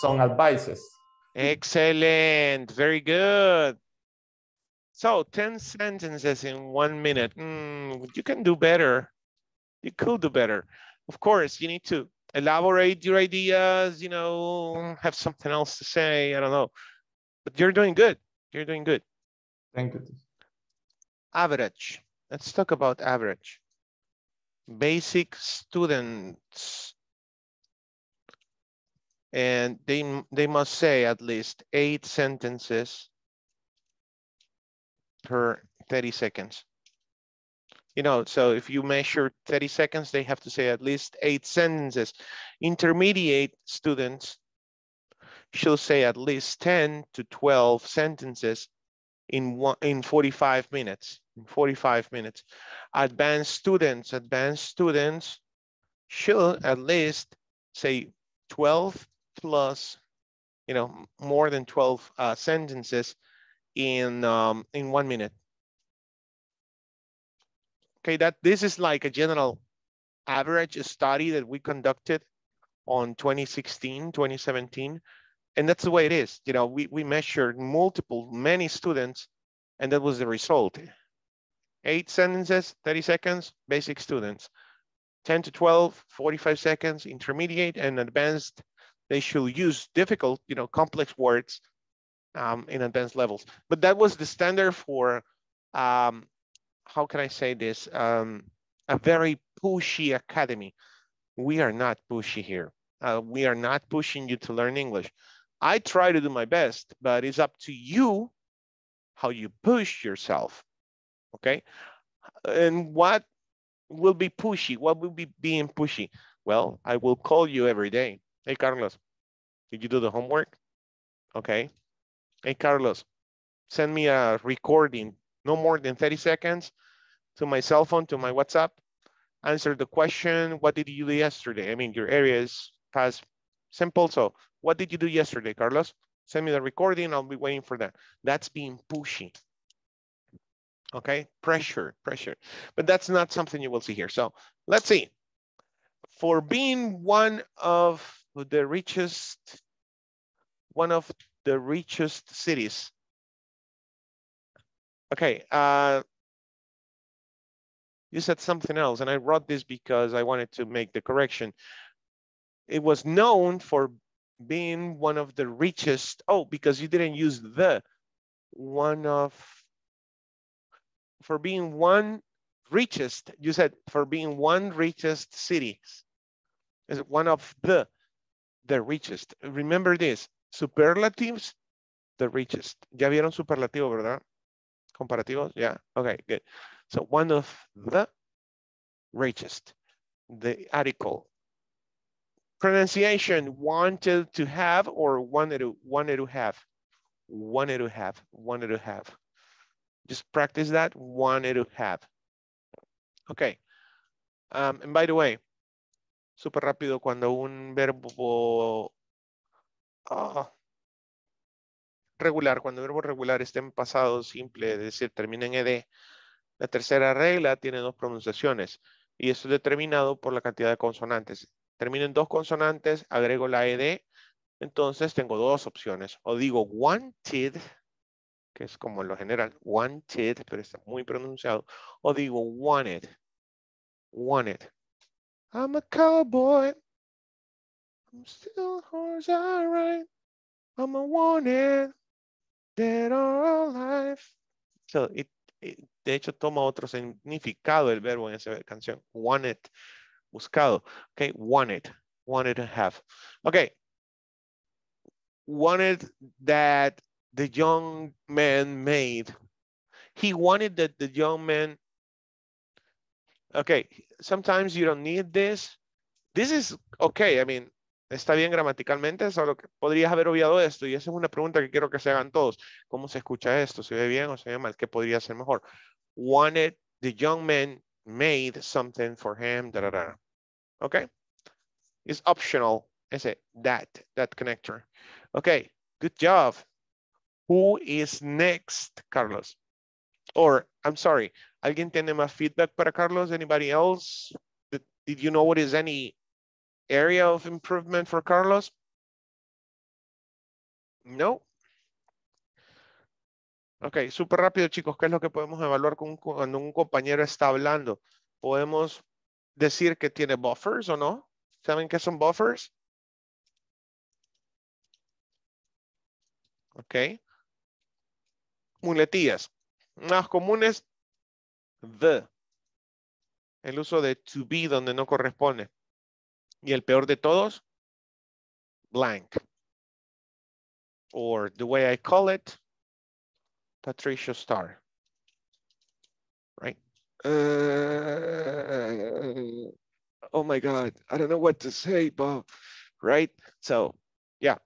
some advices. Excellent, very good. So ten sentences in one minute, mm, you can do better. You could do better. Of course, you need to elaborate your ideas, you know, have something else to say, I don't know. But you're doing good, you're doing good. Thank you. Average, let's talk about average. Basic students. And they, they must say at least eight sentences per thirty seconds. You know, so if you measure thirty seconds, they have to say at least eight sentences. Intermediate students should say at least ten to twelve sentences in one, in forty-five minutes, in forty-five minutes. Advanced students, advanced students should at least say twelve plus, you know, more than twelve uh, sentences in um, in one minute. Okay, that this is like a general average study that we conducted on twenty sixteen, twenty seventeen. And that's the way it is. You know, we, we measured multiple, many students, and that was the result. Eight sentences, thirty seconds, basic students. ten to twelve, forty-five seconds, intermediate and advanced. They should use difficult, you know, complex words um, in advanced levels. But that was the standard for, um, how can I say this? Um, a very pushy academy. We are not pushy here. Uh, we are not pushing you to learn English. I try to do my best, but it's up to you how you push yourself, okay? And what will be pushy? What will be being pushy? Well, I will call you every day. Hey, Carlos, did you do the homework? Okay. Hey, Carlos, send me a recording, no more than thirty seconds, to my cell phone, to my WhatsApp. Answer the question, what did you do yesterday? I mean, your area is past simple. So what did you do yesterday, Carlos? Send me the recording. I'll be waiting for that. That's being pushy. Okay, pressure, pressure. But that's not something you will see here. So let's see. For being one of the richest, one of the richest cities. Okay. Uh, you said something else, and I wrote this because I wanted to make the correction. It was known for being one of the richest. Oh, because you didn't use the one of, for being one richest, you said for being one richest cities. Is one of the, the richest. Remember this, superlatives, the richest. Ya vieron superlativo, ¿verdad? Comparativos, yeah, okay, good. So one of the richest, the article. Pronunciation, wanted to have or wanted to, wanted to have, wanted to have, wanted to have. Just practice that, wanted to have. Okay, um, and by the way, super rápido cuando un verbo uh, regular, cuando el verbo regular esté en pasado simple, es decir, termina en ed, la tercera regla tiene dos pronunciaciones y eso es determinado por la cantidad de consonantes. Termino en dos consonantes, agrego la ed, entonces tengo dos opciones. O digo wanted, que es como en lo general, wanted, pero está muy pronunciado. O digo wanted, wanted. I'm a cowboy, I'm still horse I ride. I'm a wanted, dead or alive. So it de hecho toma otro significado el verbo en esa canción. Wanted, buscado. Okay, wanted, wanted to have. Okay, wanted that the young man made. He wanted that the young man. Okay, sometimes you don't need this. This is okay. I mean, está bien gramaticalmente, solo que podrías haber obviado esto. Y esa es una pregunta que quiero que se hagan todos. ¿Cómo se escucha esto? ¿Se ve bien o se ve mal? ¿Qué podría ser mejor? Wanted, the young man made something for him. Da, da, da. Okay. It's optional. Ese, that, that connector. Okay. Good job. Who is next, Carlos? Or, I'm sorry, ¿alguien tiene más feedback para Carlos? Anybody else? Did, did you know what is any area of improvement for Carlos? No. Ok, súper rápido, chicos. ¿Qué es lo que podemos evaluar con, cuando un compañero está hablando? ¿Podemos decir que tiene buffers o no? ¿Saben qué son buffers? Ok. Muletillas. Más comunes, the. El uso de to be donde no corresponde. Y el peor de todos, blank. Or the way I call it, Patricia Star. Right? Uh, oh my God, I don't know what to say, Bob. Right? So, yeah,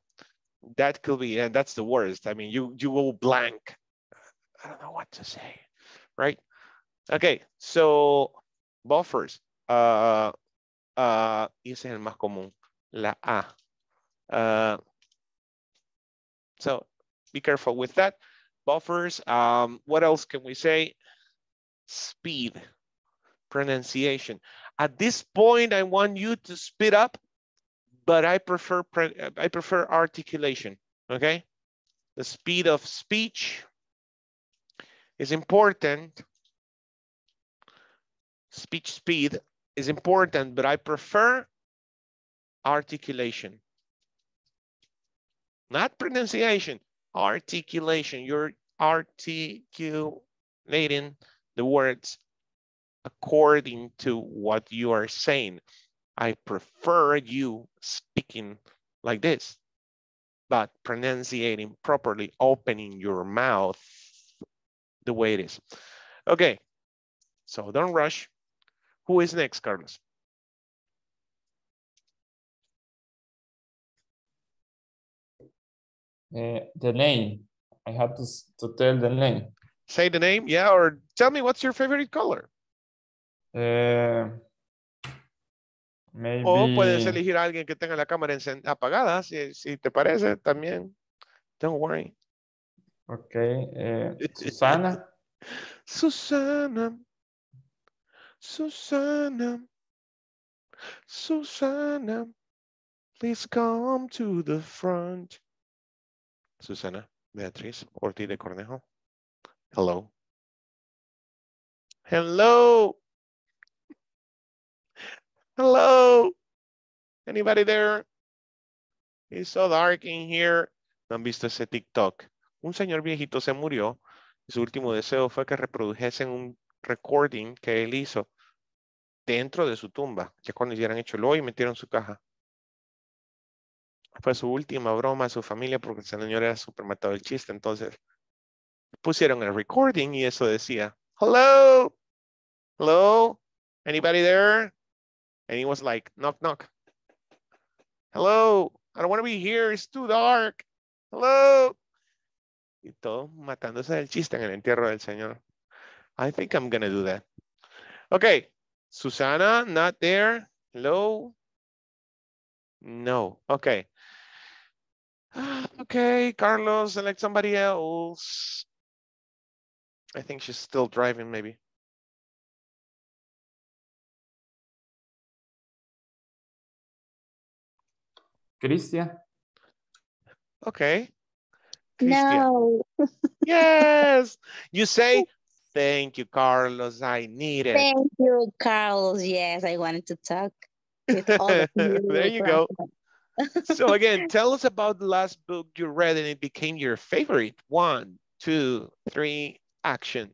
that could be, and that's the worst. I mean, you, you will blank. I don't know what to say. Right? Okay, so buffers. Uh, Uh, y ese es el más común, la A. Uh, so be careful with that. buffers. Um, what else can we say? Speed, pronunciation. At this point, I want you to speed up, but I prefer I prefer articulation, okay? The speed of speech is important. Speech speed is important, but I prefer articulation. Not pronunciation, articulation. You're articulating the words according to what you are saying. I prefer you speaking like this, but pronunciating properly, opening your mouth the way it is. Okay, so don't rush. Who is next, Carlos? Uh, the name. I have to, to tell the name. Say the name, yeah, or tell me what's your favorite color. Uh, maybe... O puedes elegir a alguien que tenga la cámara apagada, si, si te parece, también. Don't worry. Okay. Uh, Susana. Susana. Susana. Susana. Please come to the front. Susana Beatriz Ortiz de Cornejo. Hello. Hello. Hello. Anybody there? It's so dark in here. ¿No han visto ese TikTok? Un señor viejito se murió y su último deseo fue que reprodujesen un recording que él hizo dentro de su tumba. Ya cuando hicieran hecho el hoyo y metieron su caja. Fue su última broma a su familia porque el señor era súper matado del chiste. Entonces pusieron el recording y eso decía, hello, hello, anybody there? And he was like, knock, knock. Hello, I don't want to be here, it's too dark. Hello. Y todos matándose del chiste en el entierro del señor. I think I'm going to do that. Okay, Susana, not there. Hello. No, okay. Okay, Carlos, select somebody else. I think she's still driving, maybe. Christian. Okay. Christian. No. Yes. You say, thank you, Carlos. I need it. Thank you, Carlos. Yes, I wanted to talk. With all of you. There you go. So again, tell us about the last book you read and it became your favorite. One, two, three, action.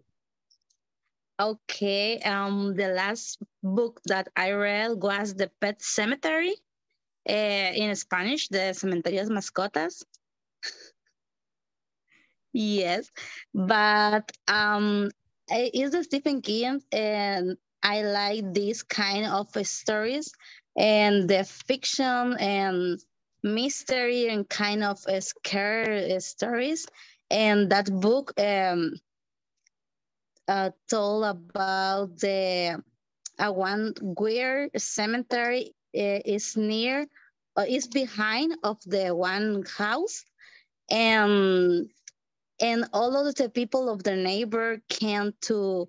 Okay. Um, the last book that I read was The Pet Cemetery. Uh, in Spanish, The Cementerios Mascotas. Yes. But um, it's the Stephen King and I like these kind of stories. And the fiction and mystery and kind of scary stories. And that book um, uh, told about the uh, one weird cemetery uh, is near, or uh, is behind of the one house. And, and all of the people of the neighbor came to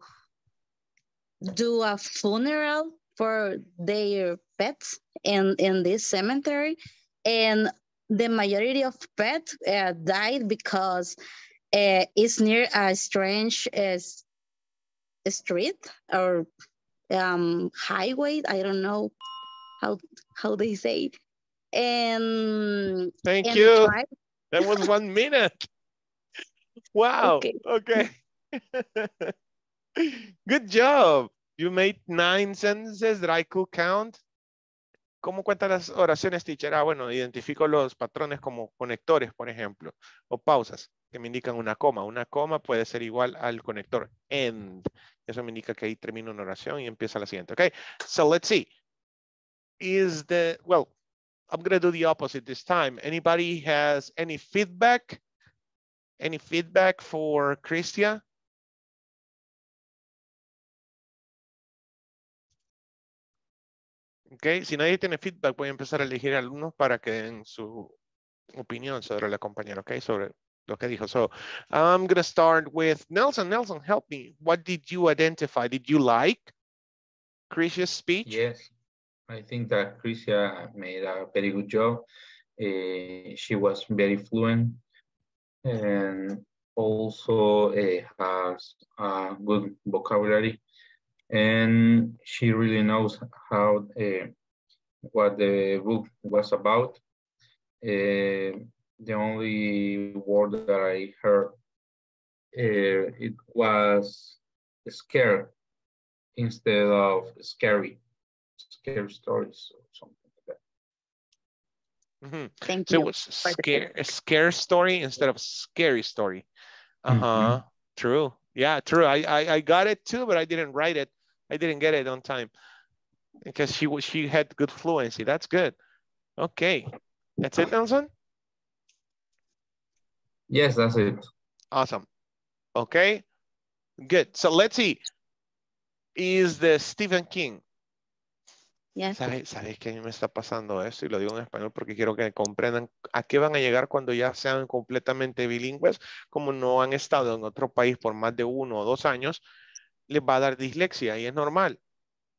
do a funeral for their pets in, in this cemetery. And the majority of pets uh, died because uh, it's near a strange uh, street or um, highway. I don't know how how they say it. And thank and you. That was one minute. Wow. Okay. Okay. Good job. You made nine sentences that I could count. ¿Cómo cuentan las oraciones, teacher? Ah, bueno, identifico los patrones como conectores, por ejemplo, o pausas que me indican una coma. Una coma puede ser igual al conector end. Eso me indica que ahí termina una oración y empieza la siguiente. Okay, so let's see. Is the, well, I'm going to do the opposite this time. Anybody has any feedback? Any feedback for Christia? Okay, si nadie tiene feedback, voy a empezar a elegir alumnos para que den su opinión sobre la compañera, okay, sobre Okay, dijo. So I'm gonna start with Nelson. Nelson, help me. What did you identify? Did you like Chris's speech? Yes, I think that Crisia made a very good job. Uh, she was very fluent and also uh, has a good vocabulary. And she really knows how uh, what the book was about. Uh, the only word that I heard, uh, it was scared instead of scary, scary stories or something like that. Mm-hmm. Thank so you. So it was scare, a scare story instead of scary story. Uh-huh, mm-hmm. True. Yeah, true. I, I, I got it too, but I didn't write it. I didn't get it on time because she, she had good fluency. That's good. Okay, that's it, Nelson? Yes, that's it. Awesome. Okay, good. So let's see. Is the Stephen King? Yes. ¿Sabes, ¿Sabes que a mí me está pasando eso? Y lo digo en español porque quiero que comprendan a qué van a llegar cuando ya sean completamente bilingües, como no han estado en otro país por más de uno o dos años, les va a dar dislexia y es normal.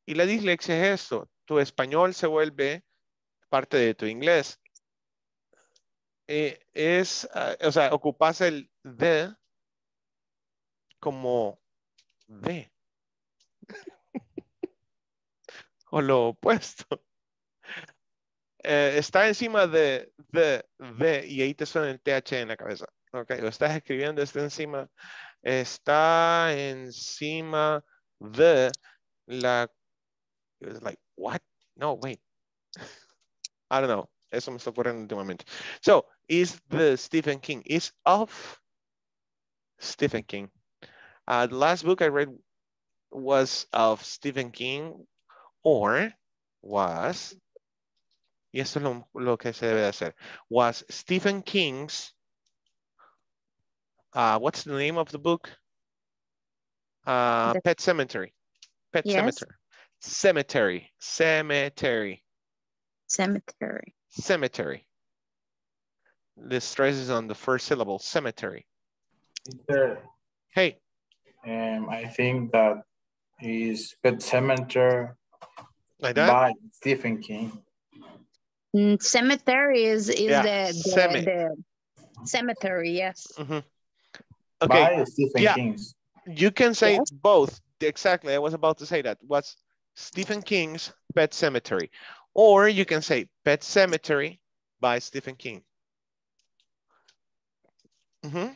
Y la dislexia es esto, tu español se vuelve parte de tu inglés. Eh, es, uh, o sea, ocupas el de como de. O lo opuesto. Eh, está encima de, de, de, y ahí te suena el T H en la cabeza. Okay, lo estás escribiendo, está encima, está encima de la, it was like, what? No, wait. I don't know. Eso me está ocurriendo últimamente. So, is the Stephen King, is of Stephen King. Uh, the last book I read was of Stephen King, or was, y esto es lo, lo que se debe de hacer, was Stephen King's, uh, what's the name of the book? Uh, the, Pet Cemetery. Pet yes. Cemetery. Cemetery. Cemetery. Cemetery. Cemetery. The stress is on the first syllable, cemetery. Sir, hey. Um, I think that is Pet Cemetery like that? By Stephen King. Mm, cemetery is, is yeah. the, the, Cemi. the cemetery, yes. Mm-hmm. Okay. By Stephen yeah. King's. You can say yes. both. Exactly. I was about to say that. What's Stephen King's Pet Cemetery? Or you can say Pet Cemetery by Stephen King. Mm-hmm.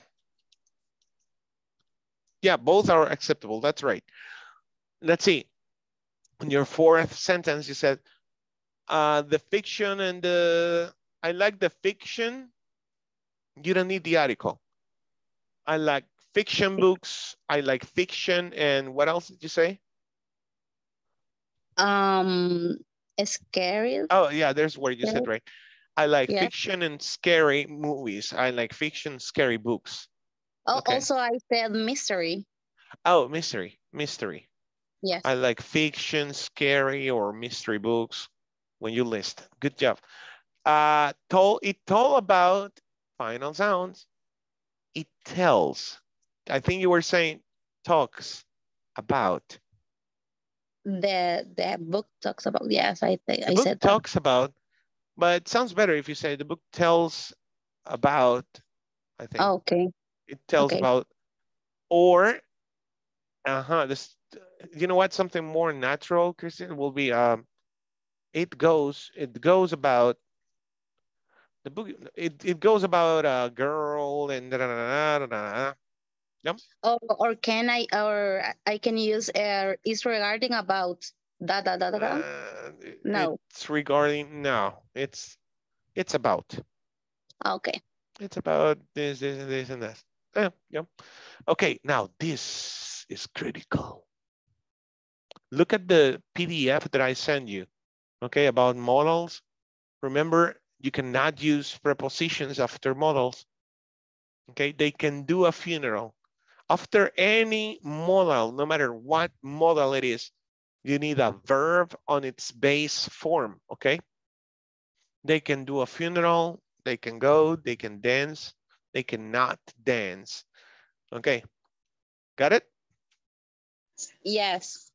Yeah, both are acceptable. That's right. Let's see. In your fourth sentence, you said uh, the fiction and the, I like the fiction. You don't need the article. I like fiction books. I like fiction. And what else did you say? Um. Scary. Oh yeah, there's where you said right. I like yeah. fiction and scary movies. I like fiction, scary books. Oh, okay. Also I said mystery. Oh, mystery, mystery. Yes. I like fiction, scary, or mystery books. When you list, good job. Uh, told it all about final sounds. It tells. I think you were saying talks about. The, the book talks about, yes, I think I said that. Talks about, but it sounds better if you say the book tells about, I think. Oh, okay. It tells okay. about, or, uh-huh, this, you know what, something more natural, Christine, will be, um, it goes, it goes about, the book, it, it goes about a girl and da da da da da. Yep. Or, or can I, or I can use uh, is regarding about da da da da da? Uh, no. It's regarding, no, it's, it's about. Okay. It's about this, this, and this, and that. Yeah, yeah. Okay, now this is critical. Look at the P D F that I send you, okay, about modals. Remember, you cannot use prepositions after modals, okay? They can do a funeral. After any modal, no matter what modal it is, you need a verb on its base form, okay? They can do a funeral, they can go, they can dance, They cannot dance. Okay, got it? Yes.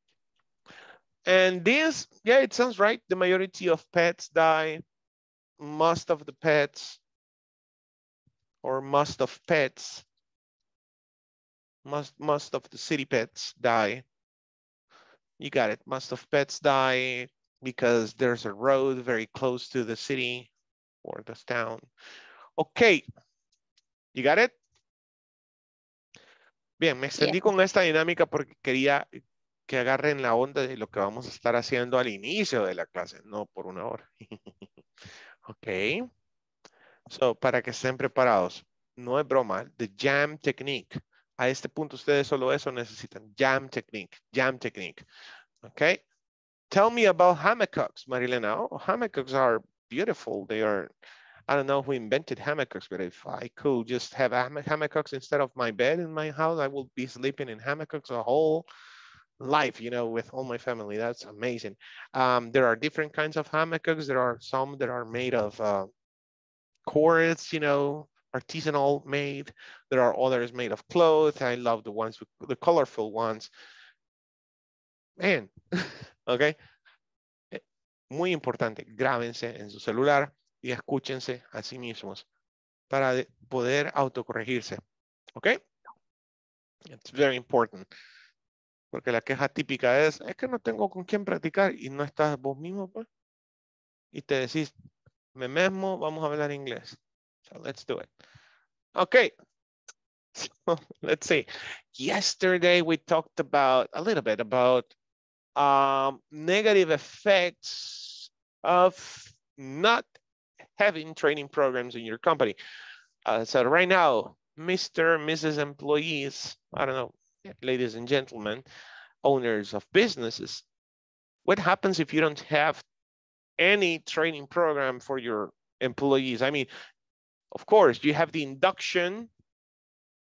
And this, yeah, it sounds right. The majority of pets die. Most of the pets, or most of pets, most, most of the city pets die. You got it. Most of pets die because there's a road very close to the city or the town. Okay, you got it? Bien, me extendí yeah. con esta dinámica porque quería que agarren la onda de lo que vamos a estar haciendo al inicio de la clase, no por una hora. Ok. So, para que estén preparados. No es broma, the jam technique. A este punto ustedes solo eso necesitan. Jam technique, jam technique. Ok. Tell me about hammocks, Marilena. Oh, hammocks are beautiful. They are, I don't know who invented hammocks, but if I could just have hammocks instead of my bed in my house, I will be sleeping in hammocks a whole life, you know, with all my family. That's amazing. Um, there are different kinds of hammocks. There are some that are made of uh, cords, you know, artisanal made. There are others made of cloth. I love the ones, with the colorful ones. Man, okay. Muy importante, grábense en su celular y escúchense a sí mismos para poder autocorregirse, okay? It's very important. Porque la queja típica es, es que no tengo con quién practicar y no estás vos mismo, pues. Y te decís, me mesmo, vamos a hablar inglés. So let's do it. Okay. So let's see. Yesterday we talked about, a little bit about um, negative effects of not having training programs in your company. Uh, so right now, Mister, Missus Employees, I don't know, ladies and gentlemen, owners of businesses, what happens if you don't have any training program for your employees? I mean, of course, you have the induction.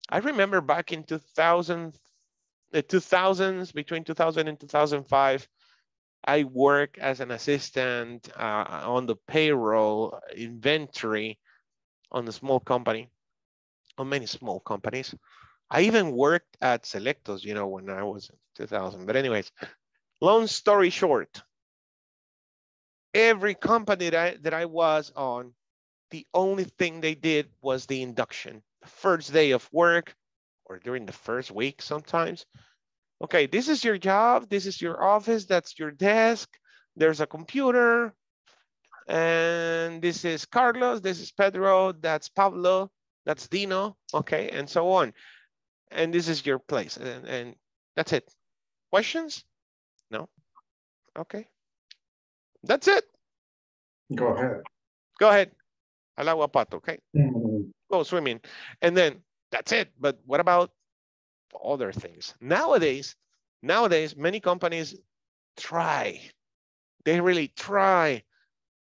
I remember back in two thousand, the two thousands, between two thousand and two thousand five, I worked as an assistant uh, on the payroll inventory on a small company, on many small companies. I even worked at Selectos, you know, when I was in two thousand. But anyways, long story short, every company that I, that I was on, the only thing they did was the induction. The first day of work or during the first week sometimes. Okay, this is your job. This is your office. That's your desk. There's a computer. And this is Carlos. This is Pedro. That's Pablo. That's Dino. Okay, and so on. And this is your place, and, and that's it. Questions? No? Okay. That's it. Go ahead. Go ahead. Al agua pato, okay? Mm-hmm. Go swimming. And then that's it. But what about other things? Nowadays, nowadays, many companies try. They really try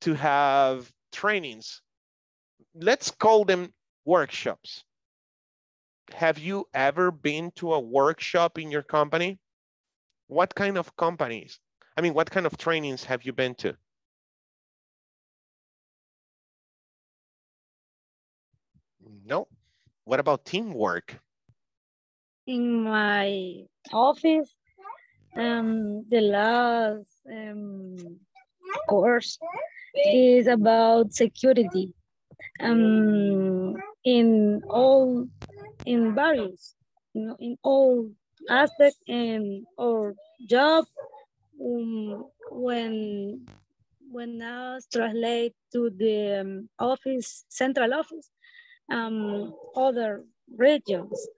to have trainings. Let's call them workshops. Have you ever been to a workshop in your company? What kind of companies? I mean, what kind of trainings have you been to? No. What about teamwork? In my office, um, the last um, course is about security. Um, in all in various, you know, in all aspects and our job, um, when when us translate to the um, office, central office, um, other regions,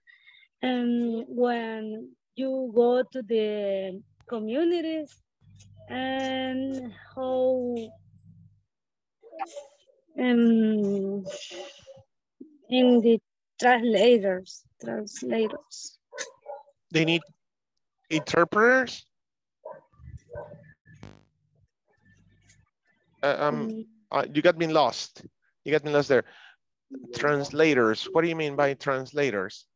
and when you go to the communities and how um, in the translators, translators. They need interpreters? Uh, um, uh, you got me lost. You got me lost there. Translators, what do you mean by translators?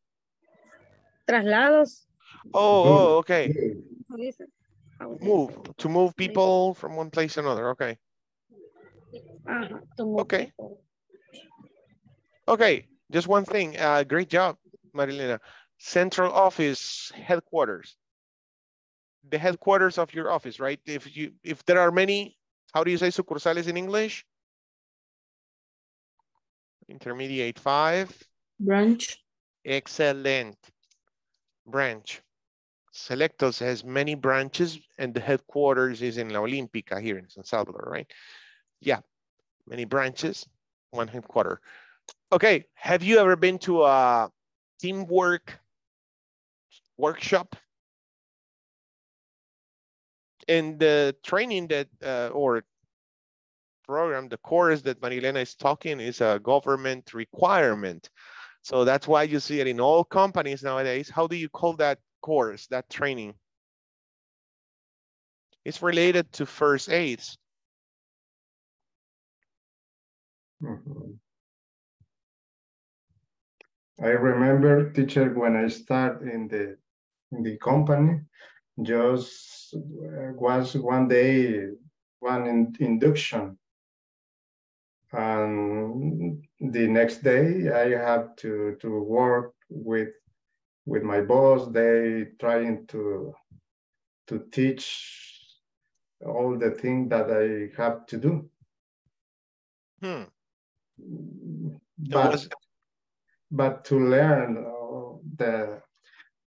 Traslados. Oh, oh okay. Move, to move people from one place to another, okay. Okay. Okay. Just one thing, uh, great job, Marilena. Central office headquarters, the headquarters of your office, right? If you, if there are many, how do you say sucursales in English? Intermediate five. Branch. Excellent. Branch. Selectos has many branches and the headquarters is in La Olimpica here in San Salvador, right? Yeah, many branches, one headquarter. Okay, have you ever been to a teamwork workshop? And the training that, uh, or program, the course that Marilena is talking is a government requirement. So that's why you see it in all companies nowadays. How do you call that course, that training? It's related to first aids. Mm-hmm. I remember, teacher, when I started in the, in the company, just was one day, one in, induction. And the next day I had to, to work with, with my boss. They trying to, to teach all the things that I have to do. Hmm. But, but to learn the,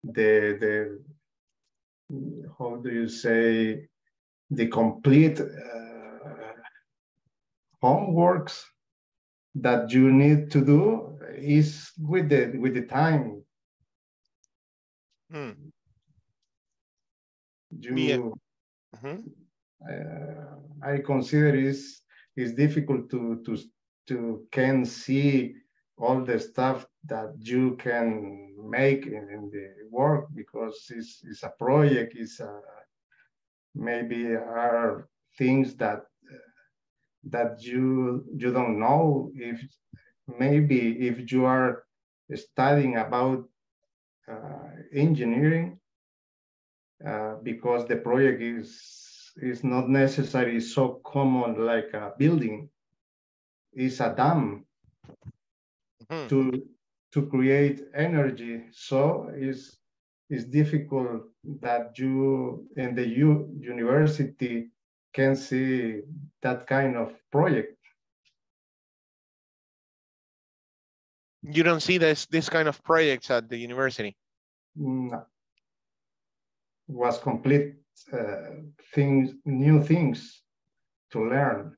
the, the, how do you say, the complete uh, homeworks that you need to do is with the, with the time. Hmm. You, yeah. Mm-hmm. uh, I consider it's, it's difficult to, to, to can see all the stuff that you can make in, in the work, because it's, it's a project, it's a, maybe are things that uh, that you you don't know. If maybe if you are studying about uh, engineering, uh, because the project is is not necessarily so common like a building, it's a dam. Mm-hmm. to to create energy, so it's it's difficult that you in the U university can see that kind of project. You don't see this this kind of projects at the university? No. It was complete uh, things, new things to learn,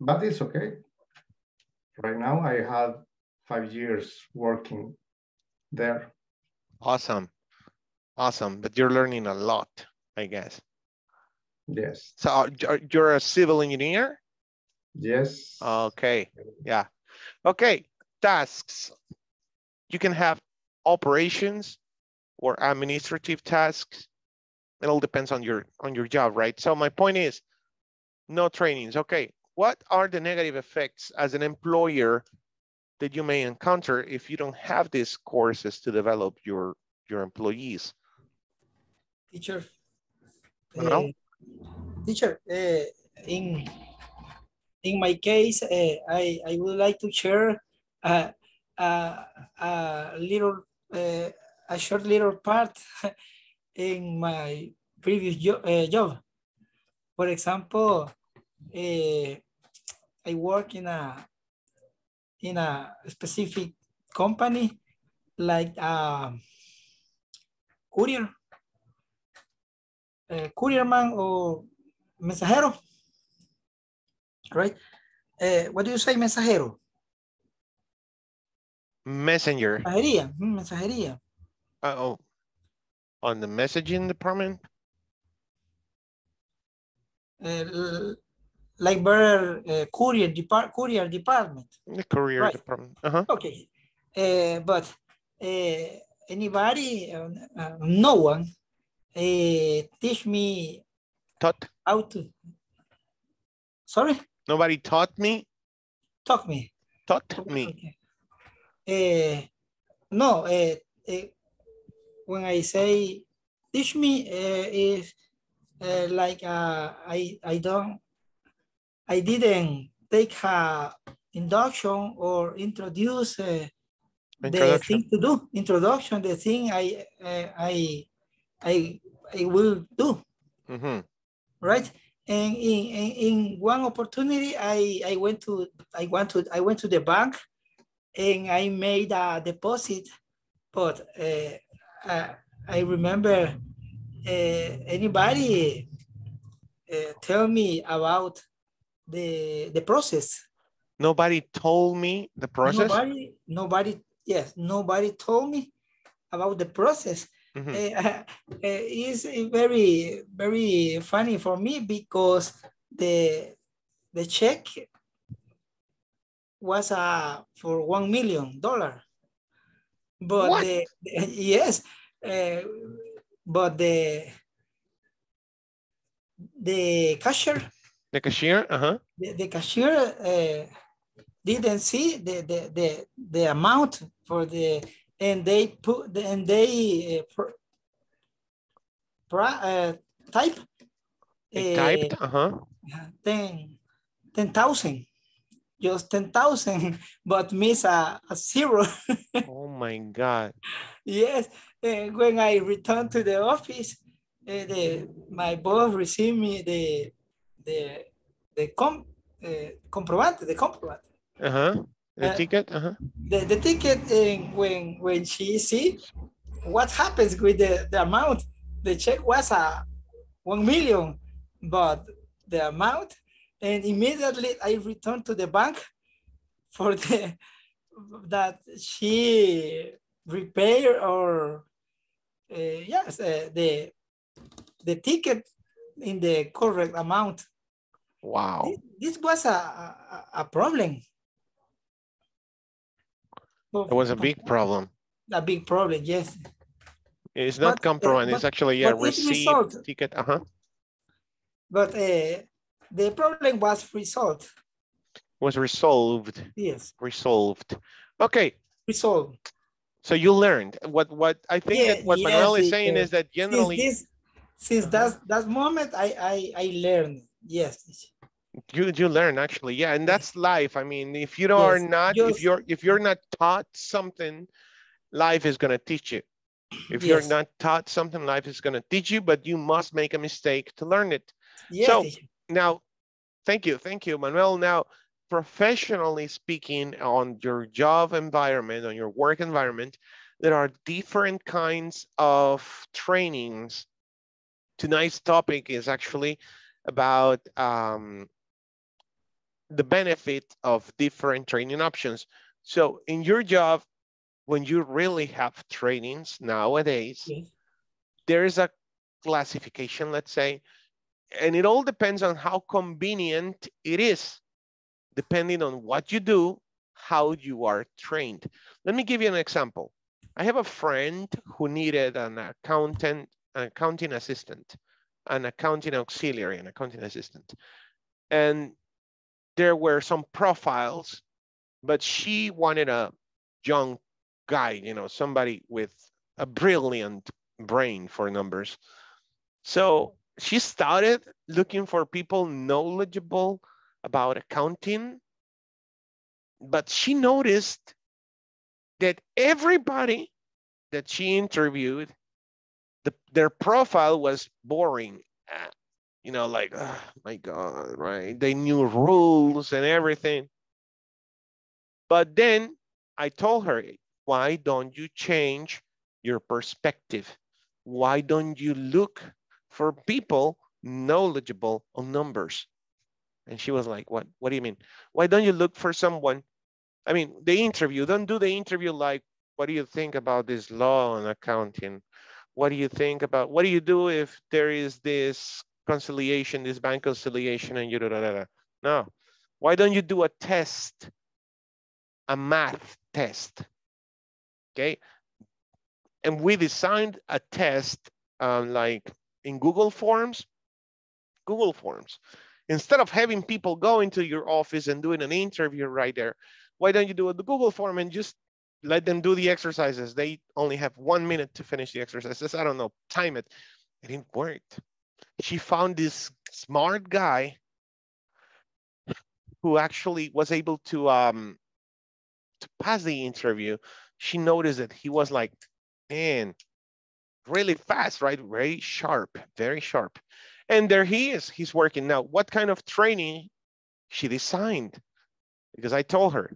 but it's okay. Right now I have five years working there. Awesome. Awesome. But you're learning a lot, I guess. Yes. So you're a civil engineer? Yes. Okay. Yeah. Okay. Tasks. You can have operations or administrative tasks. It all depends on your on your job, right? So my point is no trainings. Okay. What are the negative effects as an employer that you may encounter if you don't have these courses to develop your your employees? Teacher, uh, teacher, uh, in in my case, uh, I I would like to share a a, a little uh, a short little part in my previous jo uh, job. For example, uh, I work in a in a specific company like a um, courier, uh, courierman or mensajero, right? Uh, what do you say, mensajero? Messenger. Mensajería, mensajería. Uh oh, on the messaging department? Uh, like better uh, courier depart courier department. The courier right. department. Uh -huh. Okay, uh, but uh, anybody, uh, uh, no one, uh, teach me. Taught how to. Sorry. Nobody taught me. Taught me. Taught me. Okay. Uh, no. Uh, uh, when I say teach me, uh, is uh, like uh, I I don't. I didn't take a induction or introduce uh, the thing to do. Introduction, the thing I I I I will do. Mm-hmm. Right. And in, in in one opportunity, I I went to I went to I went to the bank, and I made a deposit, but uh, I, I remember uh, anybody uh, tell me about the the process. Nobody told me the process. Nobody, nobody, yes, nobody told me about the process. Mm-hmm. uh, uh, it's very, very funny for me because the the check was uh, for one million dollar. But what? The, the, yes, uh, but the the cashier, the cashier, uh huh, the, the cashier. Uh, didn't see the, the the the amount for the, and they put the, and they uh, pr, pr, uh, type they uh, typed uh huh ten ten thousand just ten thousand but miss a, a zero. Oh my God! Yes, uh, when I returned to the office, uh, the my boss received me the the the com uh, comprobante the comprobante. Uh-huh. The uh, ticket. Uh-huh. The, the ticket, and when when she see what happens with the, the amount, the check was a uh, one million, but the amount, and immediately I returned to the bank for the that she repair or uh, yes uh, the the ticket in the correct amount. Wow. This, this was a, a, a problem. It was a big problem. A big problem, yes. It's not compromise. It's actually a yeah, receipt ticket. Uh huh. But uh, the problem was resolved. Was resolved. Yes. Resolved. Okay. Resolved. So you learned what what I think yeah, that what yes, Manuel is saying uh, is that generally since, this, since uh -huh. that that moment I I I learned yes. You you learn actually, yeah, and that's life. I mean, if you are yes, not yes. if you're if you're not taught something, life is gonna teach you. If yes. you're not taught something, life is gonna teach you, but you must make a mistake to learn it. Yes. So now, thank you, thank you, Manuel. Now, professionally speaking, on your job environment, on your work environment, there are different kinds of trainings. Tonight's topic is actually about um the benefit of different training options. So in your job, when you really have trainings nowadays, yes. there is a classification, let's say, and it all depends on how convenient it is, depending on what you do, how you are trained. Let me give you an example. I have a friend who needed an accountant, an accounting assistant, an accounting auxiliary, an accounting assistant. And there were some profiles, but she wanted a young guy, you know, somebody with a brilliant brain for numbers. So she started looking for people knowledgeable about accounting, but she noticed that everybody that she interviewed, the, their profile was boring. You know, like, oh my God, right? They knew rules and everything. But then I told her, why don't you change your perspective? Why don't you look for people knowledgeable on numbers? And she was like, what, what do you mean? Why don't you look for someone? I mean, the interview, don't do the interview like, what do you think about this law on accounting? What do you think about, what do you do if there is this conciliation, this bank conciliation, and you da, da, da, da. No, why don't you do a test, a math test, okay? And we designed a test um, like in Google Forms, Google Forms. Instead of having people go into your office and doing an interview right there, why don't you do the Google Form and just let them do the exercises. They only have one minute to finish the exercises. I don't know, time it. It didn't work. She found this smart guy who actually was able to um, to pass the interview, she noticed that he was like, man, really fast, right? Very sharp, very sharp. And there he is, he's working now. What kind of training she designed? Because I told her,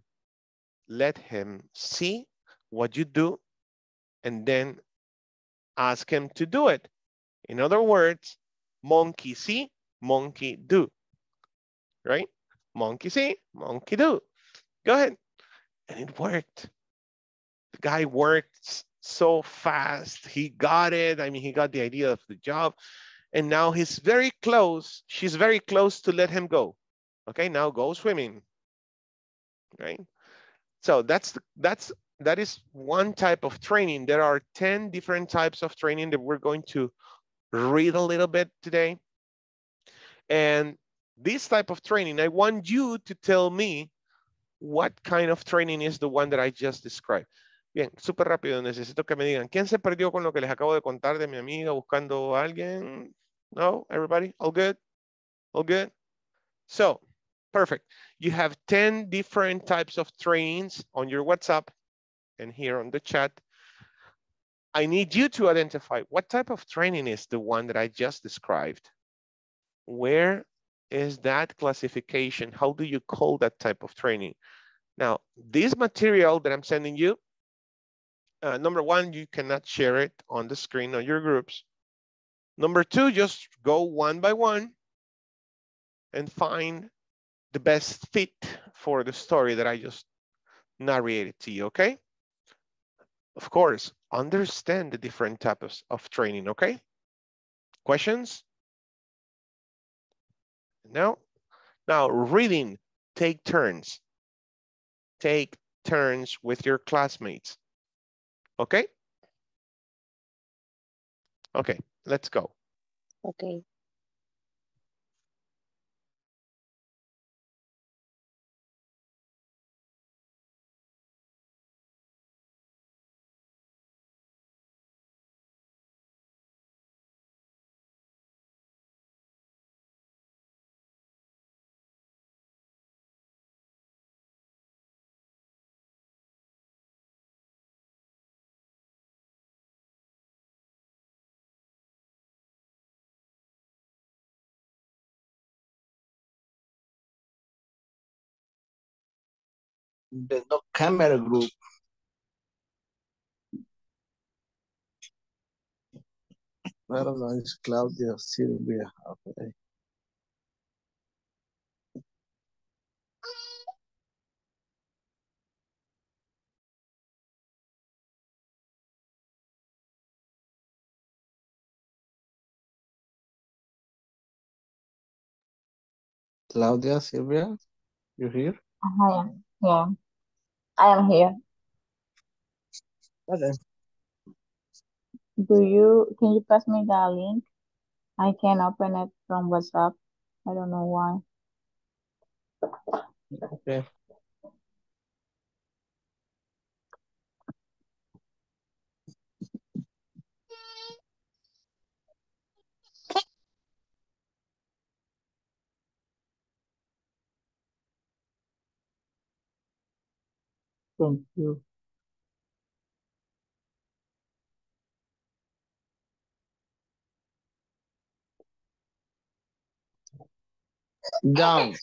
let him see what you do and then ask him to do it. In other words, monkey see, monkey do, right? Monkey see, monkey do. Go ahead. And it worked. The guy worked so fast. He got it. I mean, he got the idea of the job. And now he's very close. She's very close to let him go. Okay, now go swimming, right? So that's, that's, that is one type of training. There are ten different types of training that we're going to read a little bit today. And this type of training, I want you to tell me what kind of training is the one that I just described. Bien, súper rápido, necesito que me digan, ¿quién se perdió con lo que les acabo de contar de mi amiga buscando a alguien? No, everybody, all good? All good? So, perfect. You have ten different types of trainings on your WhatsApp and here on the chat. I need you to identify what type of training is the one that I just described. Where is that classification? How do you call that type of training? Now, this material that I'm sending you, uh, number one, you cannot share it on the screen on your groups. Number two, just go one by one and find the best fit for the story that I just narrated to you, okay? Of course, understand the different types of training, okay? Questions? No? Now, reading, take turns. Take turns with your classmates, okay? Okay, let's go. Okay. There's no camera group. I don't know, it's Claudia, Sylvia. Okay. Claudia, Sylvia, you here? Uh-huh. Yeah. I am here. Okay. Do you, can you pass me the link? I can open it from WhatsApp. I don't know why. Okay. Thank you. Down.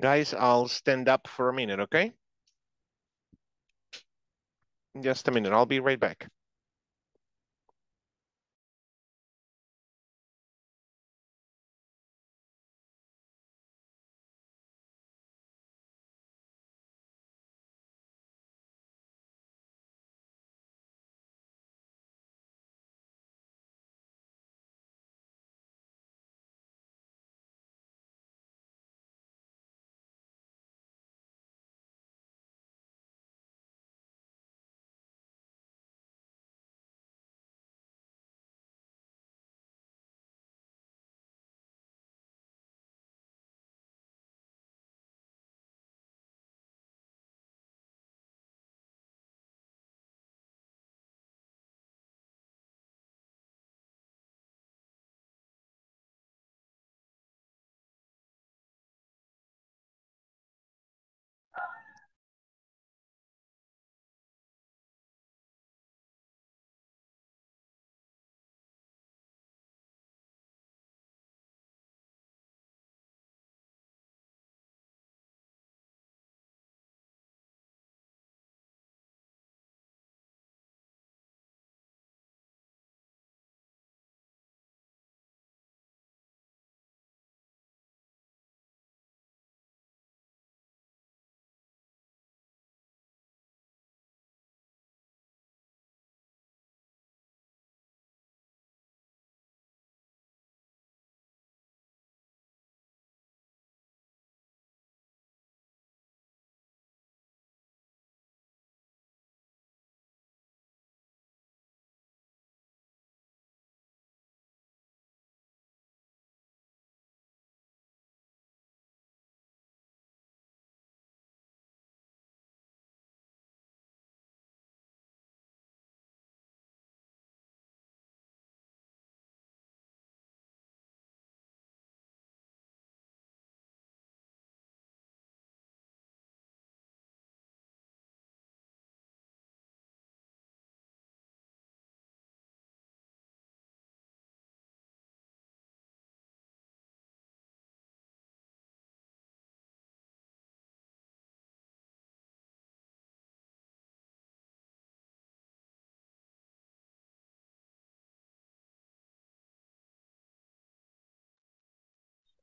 Guys, I'll stand up for a minute, okay? Just a minute, I'll be right back.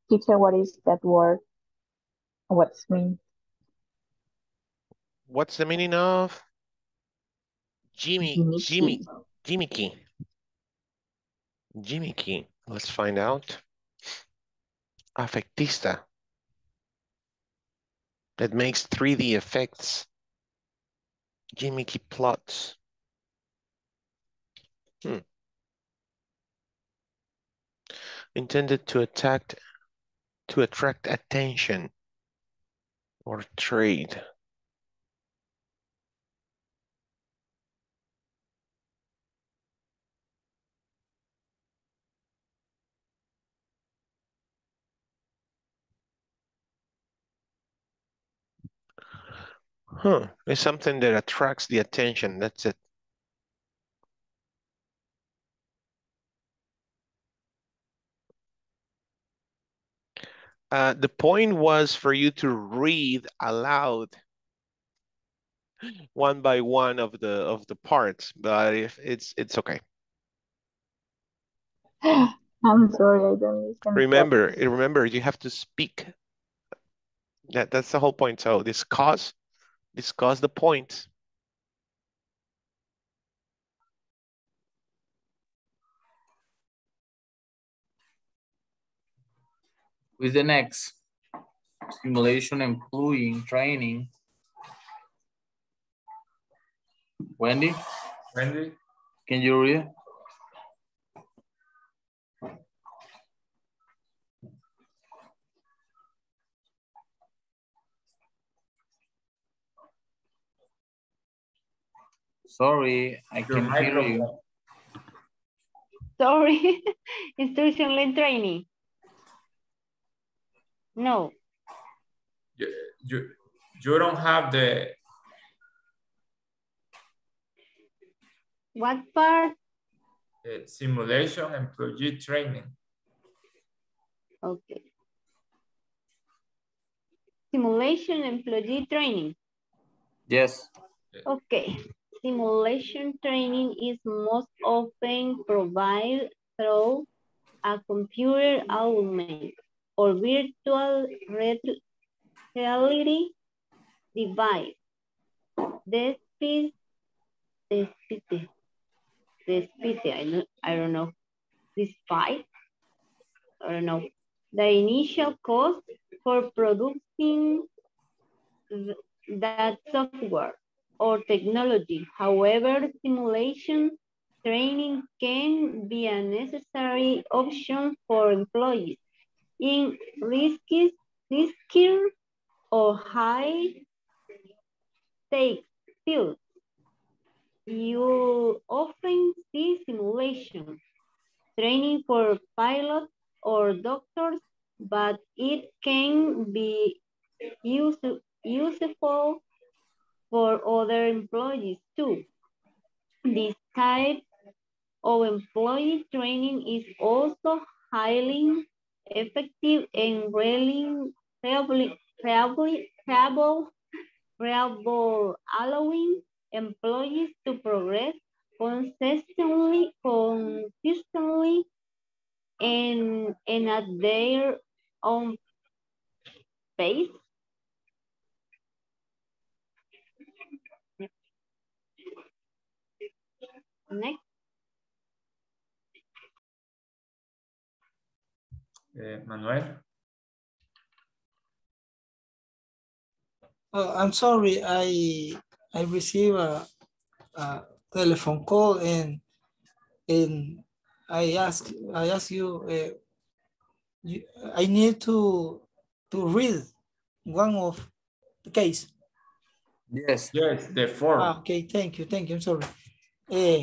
Teacher, what is that word? What's mean? What's the meaning of Jimmy, Jimmy, Jimmy Key? Jimmy Key. Let's find out. Effectista. That makes three D effects. Jimmy Key plots. Hmm. Intended to attract, to attract attention or trade. Huh, it's something that attracts the attention, that's it. Uh, the point was for you to read aloud one by one of the of the parts, but if it's it's okay. I'm sorry, I don't listen. Remember, remember, you have to speak. That that's the whole point. So discuss, discuss the point. With the next simulation employee training. Wendy? Wendy? Can you read? Sorry, I can't hear you. Sorry, institutional training. No. You, you, you don't have the... What part? Uh, simulation employee training. Okay. Simulation employee training. Yes. Okay. Simulation training is most often provided through a computer augment or virtual reality device. Despite, despite, despite, I don't, I don't know, despite, I don't know, the initial cost for producing that software or technology. However, simulation training can be a necessary option for employees in risky, risky or high-stake fields. You often see simulation training for pilots or doctors, but it can be use, useful for other employees too. This type of employee training is also highly effective and really reliable, allowing employees to progress consistently, consistently, and and at their own pace. Next. Uh, Manuel? Uh, I'm sorry, I I received a, a telephone call and and I ask I ask you, uh, you I need to to read one of the case. Yes, yes, the form. Ah, okay, thank you, thank you. I'm sorry. Uh,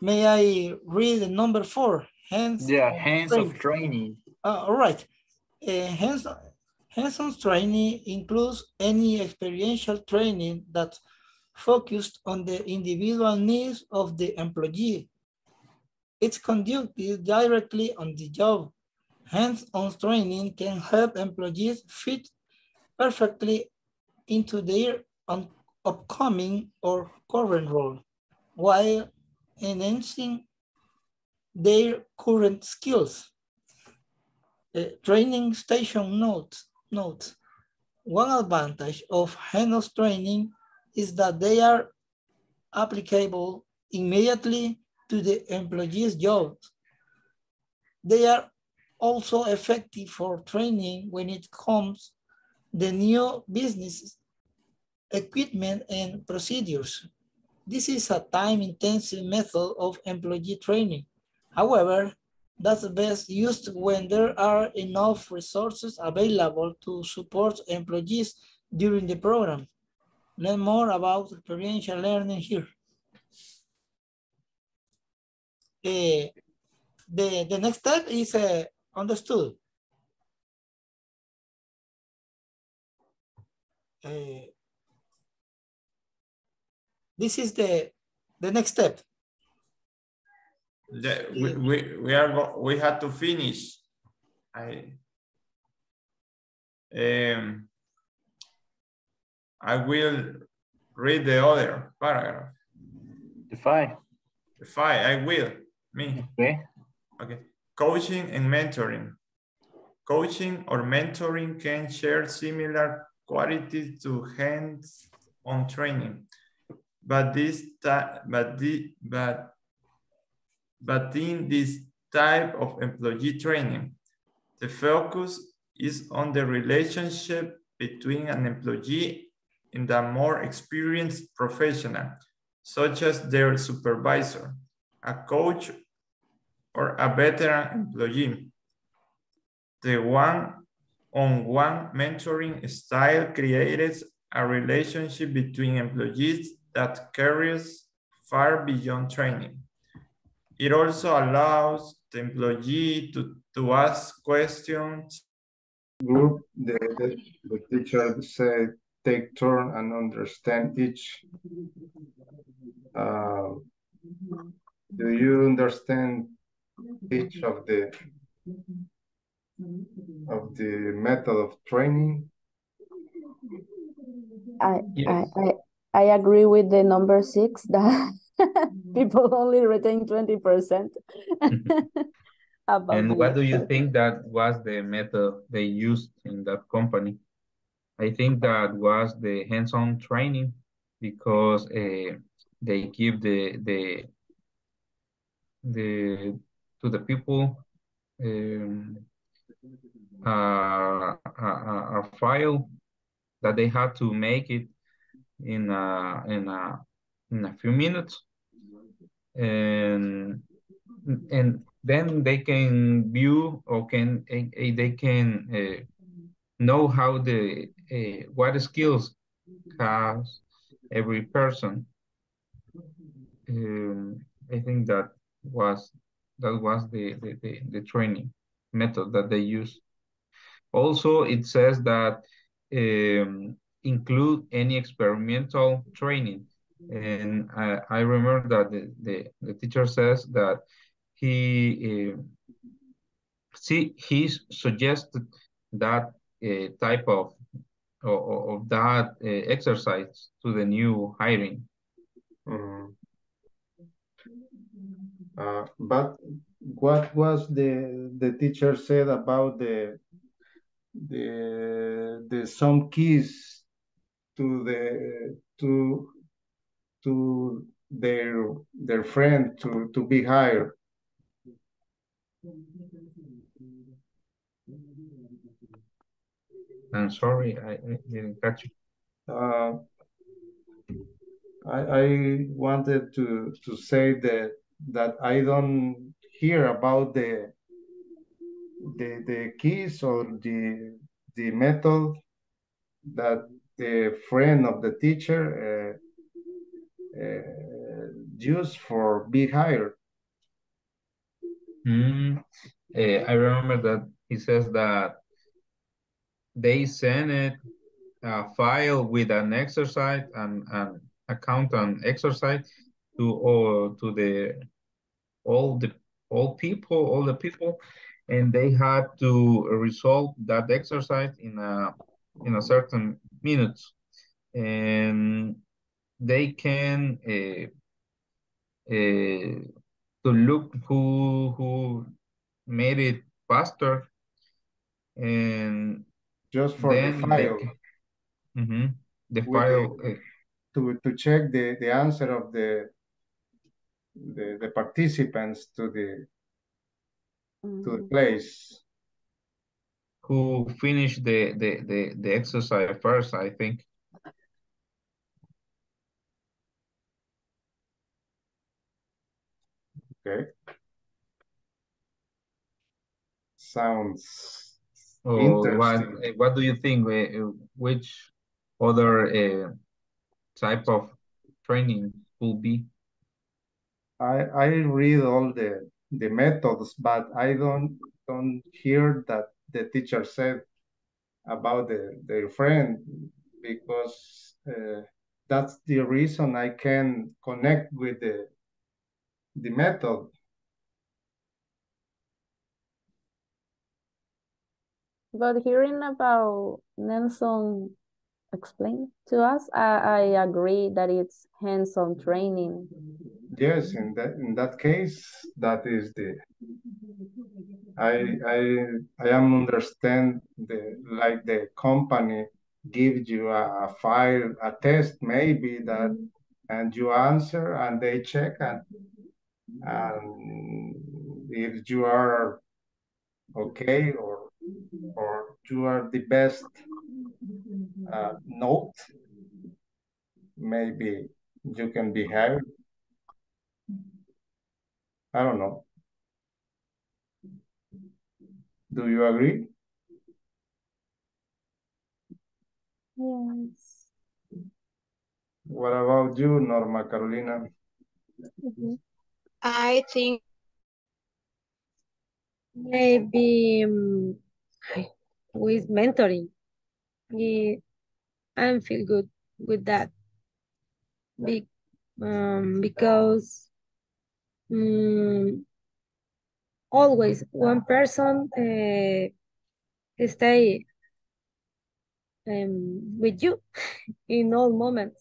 may I read number four? Hands yeah, hands-on training. Uh, all right. Uh, hands-on hands-on training includes any experiential training that focused on the individual needs of the employee. It's conducted directly on the job. Hands-on training can help employees fit perfectly into their upcoming or current role while enhancing their current skills. uh, training station notes. notes. One advantage of H E N O S training is that they are applicable immediately to the employee's jobs. They are also effective for training when it comes the new business, equipment, and procedures. This is a time-intensive method of employee training. However, that's best used when there are enough resources available to support employees during the program. Learn more about experiential learning here. Uh, the, the next step is uh, understood. Uh, this is the the next step. The, we, we we are we had to finish. I um I will read the other paragraph. The five. The five. I will me. Okay. Okay. Coaching and mentoring. Coaching or mentoring can share similar qualities to hands-on training, but this but the but but in this type of employee training, the focus is on the relationship between an employee and a more experienced professional, such as their supervisor, a coach, or a veteran employee. The one on one mentoring style creates a relationship between employees that carries far beyond training. It also allows the employee to, to ask questions. Group, the, the, the teacher said, take turn and understand each. Uh, do you understand each of the of the method of training? I yes. I, I I agree with the number six that people only retain twenty percent. And what do you think that was the method they used in that company? I think that was the hands-on training, because uh, they give the the the to the people um, uh, a, a file that they had to make it in a, in a in a few minutes, and and then they can view or can uh, they can uh, know how the uh, what skills has every person. Um, I think that was that was the the, the the training method that they use. Also, it says that um, include any experimental training, and I, I remember that the, the, the teacher says that he uh, see he suggested that uh, type of of, of that uh, exercise to the new hiring. Mm-hmm. Uh, but what was the the teacher said about the the the some keys to the to to their their friend to to be hired? I'm sorry, I, I didn't catch you. Uh, I I wanted to to say that that I don't hear about the the the keys or the the method that the friend of the teacher uh, uh, used for be hired. Mm, uh, I remember that he says that they sent it a file with an exercise and an account and exercise to all to the all the all people all the people, and they had to resolve that exercise in a in a certain minutes, and they can uh, uh, to look who who made it faster, and just for then the file. The, mm-hmm, the file the, uh, to to check the the answer of the the, the participants to the mm-hmm. to the place who finished the the the the exercise first, I think. Okay. Sounds oh, interesting. What, what do you think? Which other uh, type of training could be? I I read all the the methods, but I don't don't hear that the teacher said about the, their friend, because uh, that's the reason I can connect with the the method. But hearing about Nelson explain to us, I, I agree that it's hands-on training. Yes, in that in that case, that is the I I I am understand the like the company gives you a, a file, a test maybe that, and you answer and they check, and and if you are okay or or you are the best uh, note, maybe you can be hired. I don't know. Do you agree? Yes. What about you, Norma Carolina? Mm-hmm. I think maybe um, with mentoring, yeah, I feel good with that. Be um, because um, always one person uh, stay um, with you in all moments,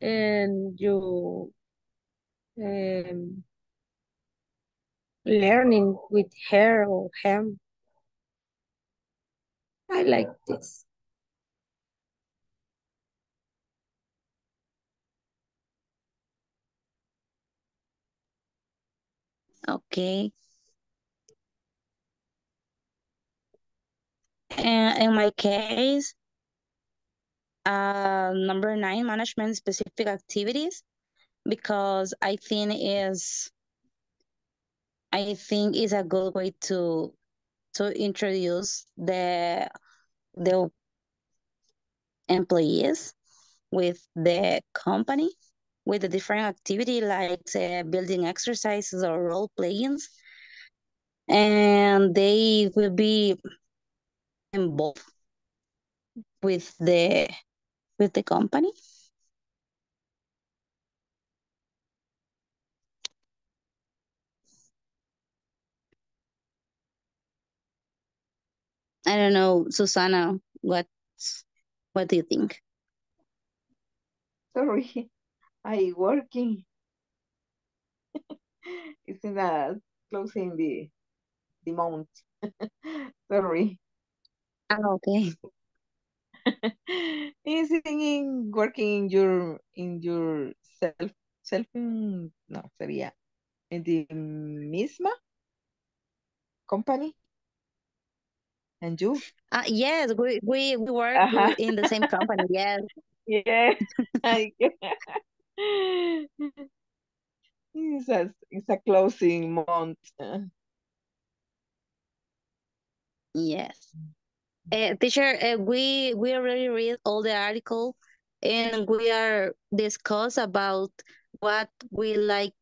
and you um, learning with her or him. I like this. Okay. And in my case, uh, number nine, management specific activities, because I think is I think is a good way to to introduce the the employees with the company, with the different activity like uh, building exercises or role playings, and they will be involved with the with the company. I don't know, Susana, what what do you think? Sorry, I working. It's in the closing the the mount. Sorry. Oh, okay. Is it in working in your in your self self no sería in the misma company? And you? Uh, yes, we, we, we work uh-huh. in the same company, yes. Yes. it's, a, it's a closing month. Yes. Uh, teacher, uh, we, we already read all the article and we are discuss about what we like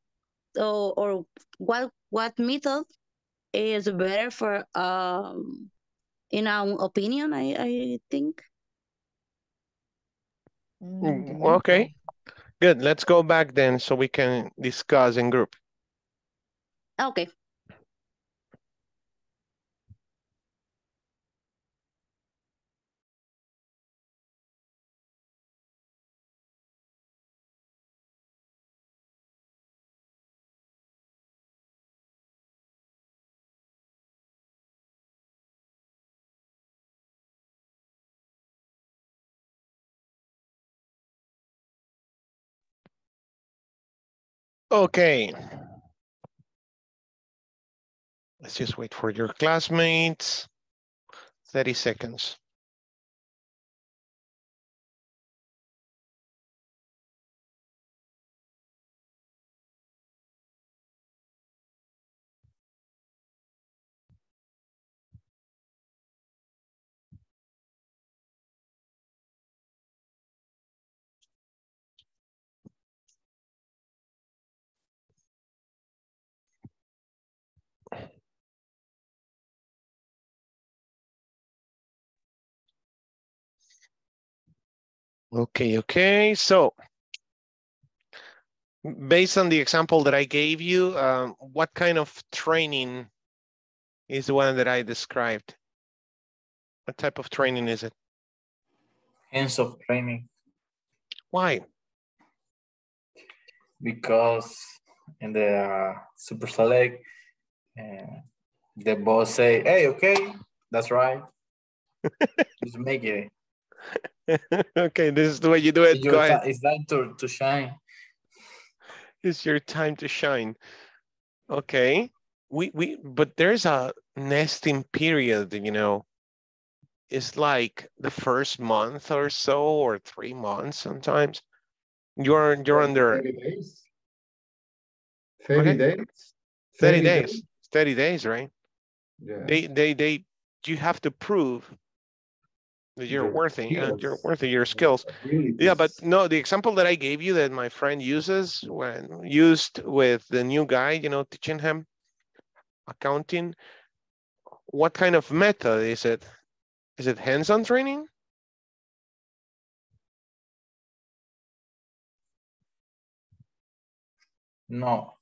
or, or what, what method is better for... Um, in our opinion, I, I think. Okay, good. Let's go back then so we can discuss in group. Okay. Okay. Let's just wait for your classmates. thirty seconds. Okay, okay, so based on the example that I gave you, um, what kind of training is the one that I described? What type of training is it? Hands-on training. Why? Because in the uh, Super Select, uh, the boss say, hey, okay, that's right, just make it. Okay, this is the way you do it. Go ahead. It's time to, to shine. It's your time to shine. Okay. We we but there's a nesting period, you know. It's like the first month or so, or three months sometimes. You're you're under thirty days. thirty okay. days. thirty, thirty days. days. thirty days, right? Yeah. They they they you have to prove You're worthy, uh, you're worthy your skills. Yeah, but no, the example that I gave you that my friend uses when used with the new guy, you know, teaching him accounting, what kind of method is it? Is it hands-on training? No,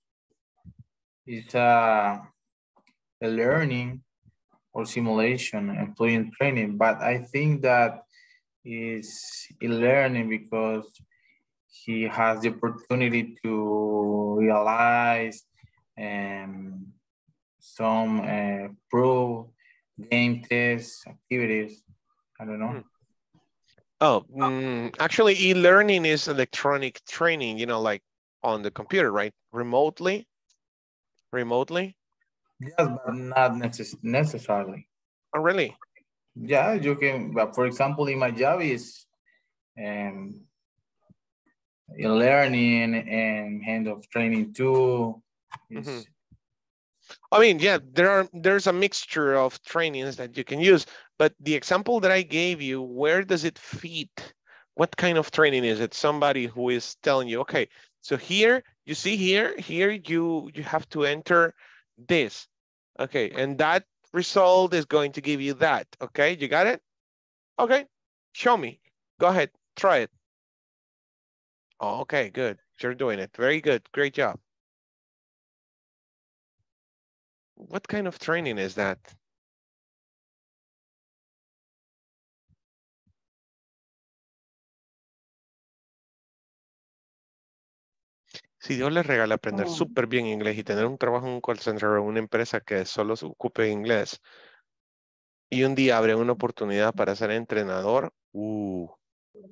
it's uh, a learning or simulation employee training, but I think that is e-learning because he has the opportunity to realize um, some uh, pro game test activities. I don't know. Oh, um, actually, e-learning is electronic training, you know, like on the computer, right? Remotely, remotely. Yes, but not necess necessarily. Oh, really? Yeah, you can, but for example, in my job is um, learning and hand of training too. Mm-hmm. I mean, yeah, there are there's a mixture of trainings that you can use, but the example that I gave you, where does it fit? What kind of training is it? Somebody who is telling you, okay, so here, you see here, here you, you have to enter this, okay, and that result is going to give you that, okay? You got it? Okay, show me. Go ahead, try it. Oh, okay, good. You're doing it. Very good. Great job. What kind of training is that? Si Dios les regala aprender oh. súper bien inglés y tener un trabajo en un call center o una empresa que solo se ocupe de inglés y un día abre una oportunidad para ser entrenador, uh,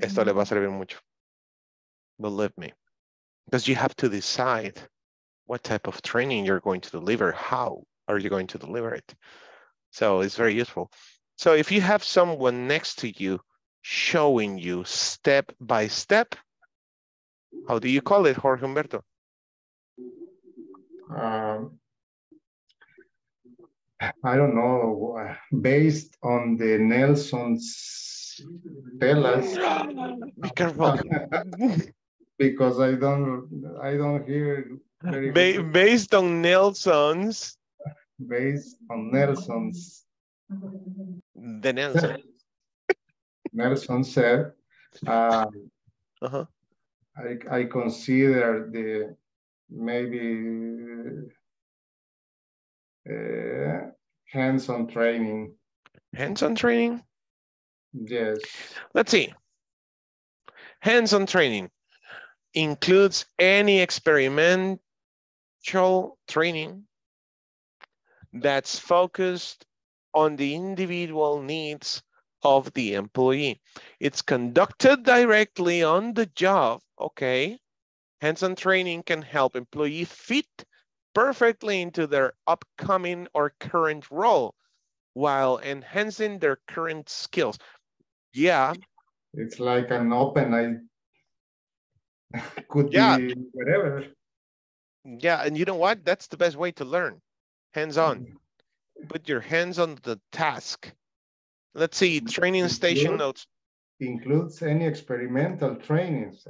esto les va a servir mucho. Believe me. Because you have to decide what type of training you're going to deliver. How are you going to deliver it? So it's very useful. So if you have someone next to you showing you step by step, how do you call it, Jorge Humberto? Um, I don't know. Based on the Nelson's Pelas. Be careful. Because I don't, I don't hear. Very ba good. Based on Nelson's. Based on Nelson's. The Nelson. Nelson said. Uh, uh huh. I, I consider the maybe uh, hands-on training. Hands-on training? Yes. Let's see. Hands-on training includes any experimental training that's focused on the individual needs of the employee. It's conducted directly on the job, okay, Hands-on training can help employees fit perfectly into their upcoming or current role while enhancing their current skills. Yeah. It's like an open eye. Could yeah. be whatever. Yeah, and you know what? That's the best way to learn. Hands-on. Put your hands on the task. Let's see, training station includes, notes. Includes any experimental trainings.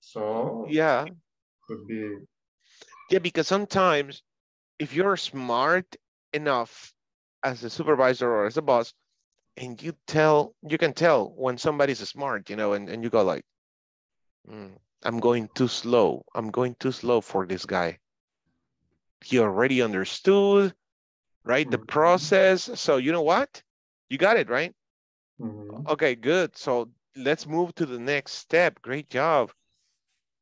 So yeah. Could be. Yeah, because sometimes if you're smart enough as a supervisor or as a boss, and you tell, you can tell when somebody's smart, you know, and, and you go like, mm, I'm going too slow. I'm going too slow for this guy. He already understood, right? The process. So you know what? You got it, right? Mm-hmm. Okay, good. So let's move to the next step. Great job.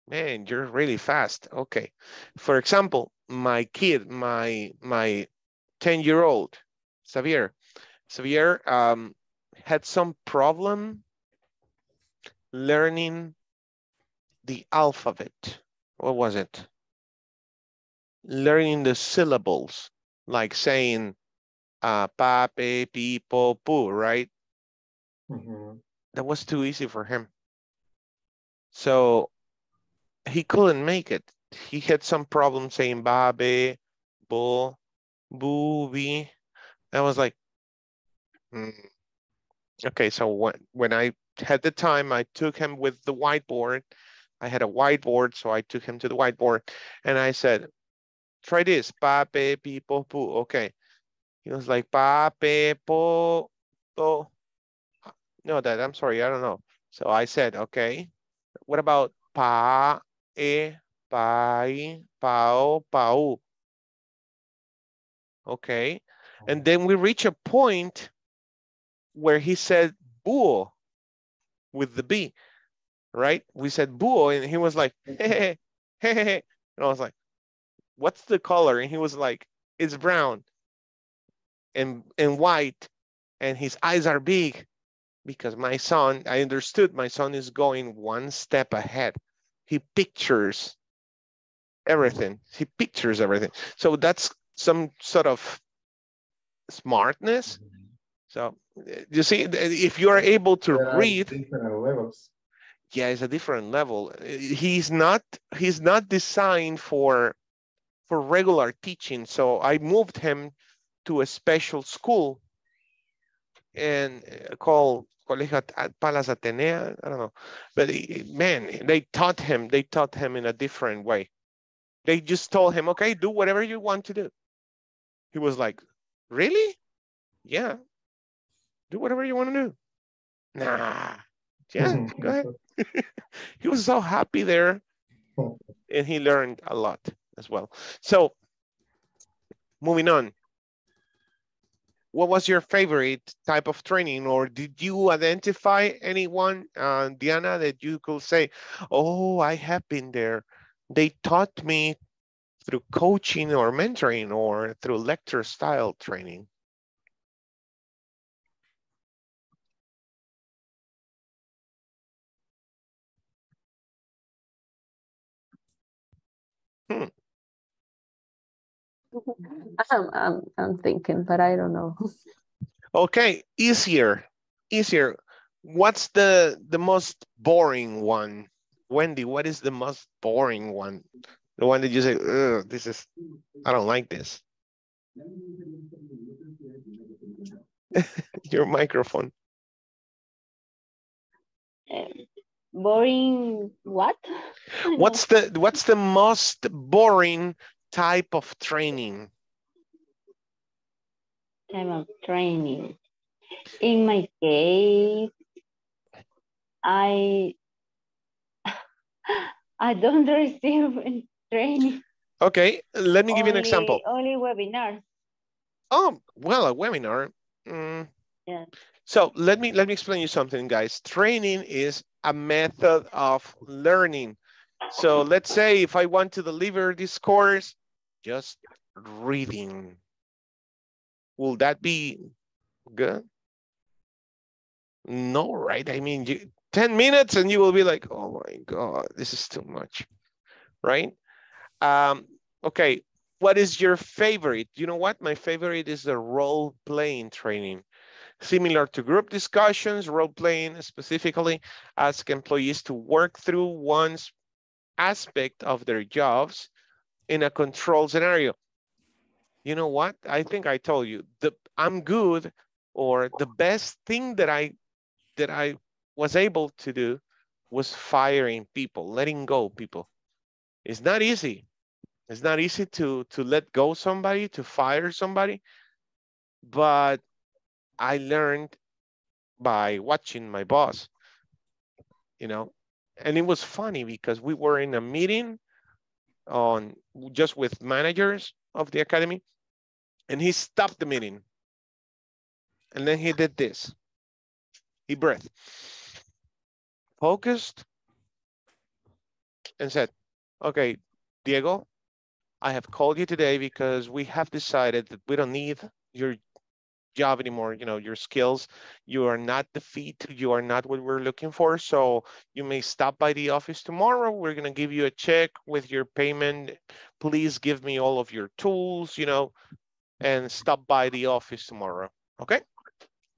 Man, you're really fast. Okay. For example, my kid, my my ten-year-old, Xavier, Xavier um, had some problem learning the alphabet. What was it? Learning the syllables, like saying uh, pa, pe, pi, po, pu, right? Mm-hmm. That was too easy for him. So he couldn't make it. He had some problem saying ba, be, bo, boo, be. I was like, mm. Okay, so when, when I had the time, I took him with the whiteboard. I had a whiteboard, so I took him to the whiteboard and I said, try this, pa, pe, pi, po, pu. Okay. He was like, pa, pe, po, po. No, that, I'm sorry, I don't know. So I said, okay, what about pa, e, pai, pao, pau? Okay. And then we reach a point where he said buo with the B, right? We said buo, and he was like, hey, hey, hey. And I was like, what's the color? And he was like, it's brown and, and white, and his eyes are big because my son, I understood my son is going one step ahead. He pictures everything. He pictures everything. So that's some sort of smartness. So you see, if you are able to yeah, read, different levels. Yeah, it's a different level. He's not he's not designed for for regular teaching. So I moved him to a special school and called Colegio Palas Atenea. I don't know, but he, man, they taught him. They taught him in a different way. They just told him, okay, do whatever you want to do. He was like, really? Yeah. Do whatever you want to do. Nah. Yeah, go ahead. He was so happy there. And he learned a lot as well. So moving on. What was your favorite type of training? Or did you identify anyone, uh, Diana, that you could say, oh, I have been there. They taught me through coaching or mentoring or through lecture style training? Hmm. I'm, I'm, I'm thinking, but I don't know. Okay, easier, easier. What's the, the most boring one? Wendy, what is the most boring one? The one that you say, ugh, this is, I don't like this. Your microphone. Boring what? What's the what's the most boring type of training? Type of training. In my case, I I don't receive training. Okay, let me give only, you an example. Only webinars. Oh, well, a webinar. Mm. Yeah. So let me let me explain you something, guys. Training is a method of learning. So let's say if I want to deliver this course, just reading. Will that be good? No, right? I mean, you, ten minutes and you will be like, oh my God, this is too much. right? Um, okay, what is your favorite? You know what? My favorite is the role-playing training. Similar to group discussions, role-playing specifically asks employees to work through one's aspect of their jobs in a controlled scenario. You know what? I think I told you, the I'm good, or the best thing that I that I was able to do was firing people, letting go people. It's not easy. It's not easy to, to let go somebody, to fire somebody, but I learned by watching my boss, you know, and it was funny because we were in a meeting on just with managers of the academy, and he stopped the meeting. And then he did this, he breathed, focused, and said, okay, Diego, I have called you today because we have decided that we don't need your job anymore, you know, your skills. You are not the fit, you are not what we're looking for. So you may stop by the office tomorrow. We're gonna give you a check with your payment. Please give me all of your tools, you know, and stop by the office tomorrow, okay?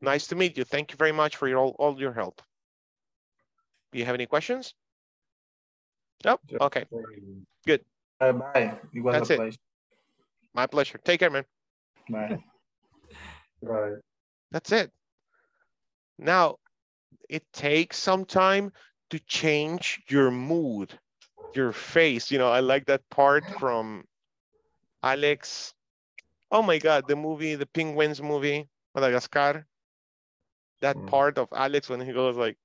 Nice to meet you. Thank you very much for your all, all your help. Do you have any questions? No? Okay, good. Uh, bye. It was That's a pleasure. It. My pleasure. Take care, man. Bye. Bye. That's it. Now, it takes some time to change your mood, your face. You know, I like that part from Alex. Oh my God, the movie, the Penguins movie, Madagascar. That mm. part of Alex when he goes like,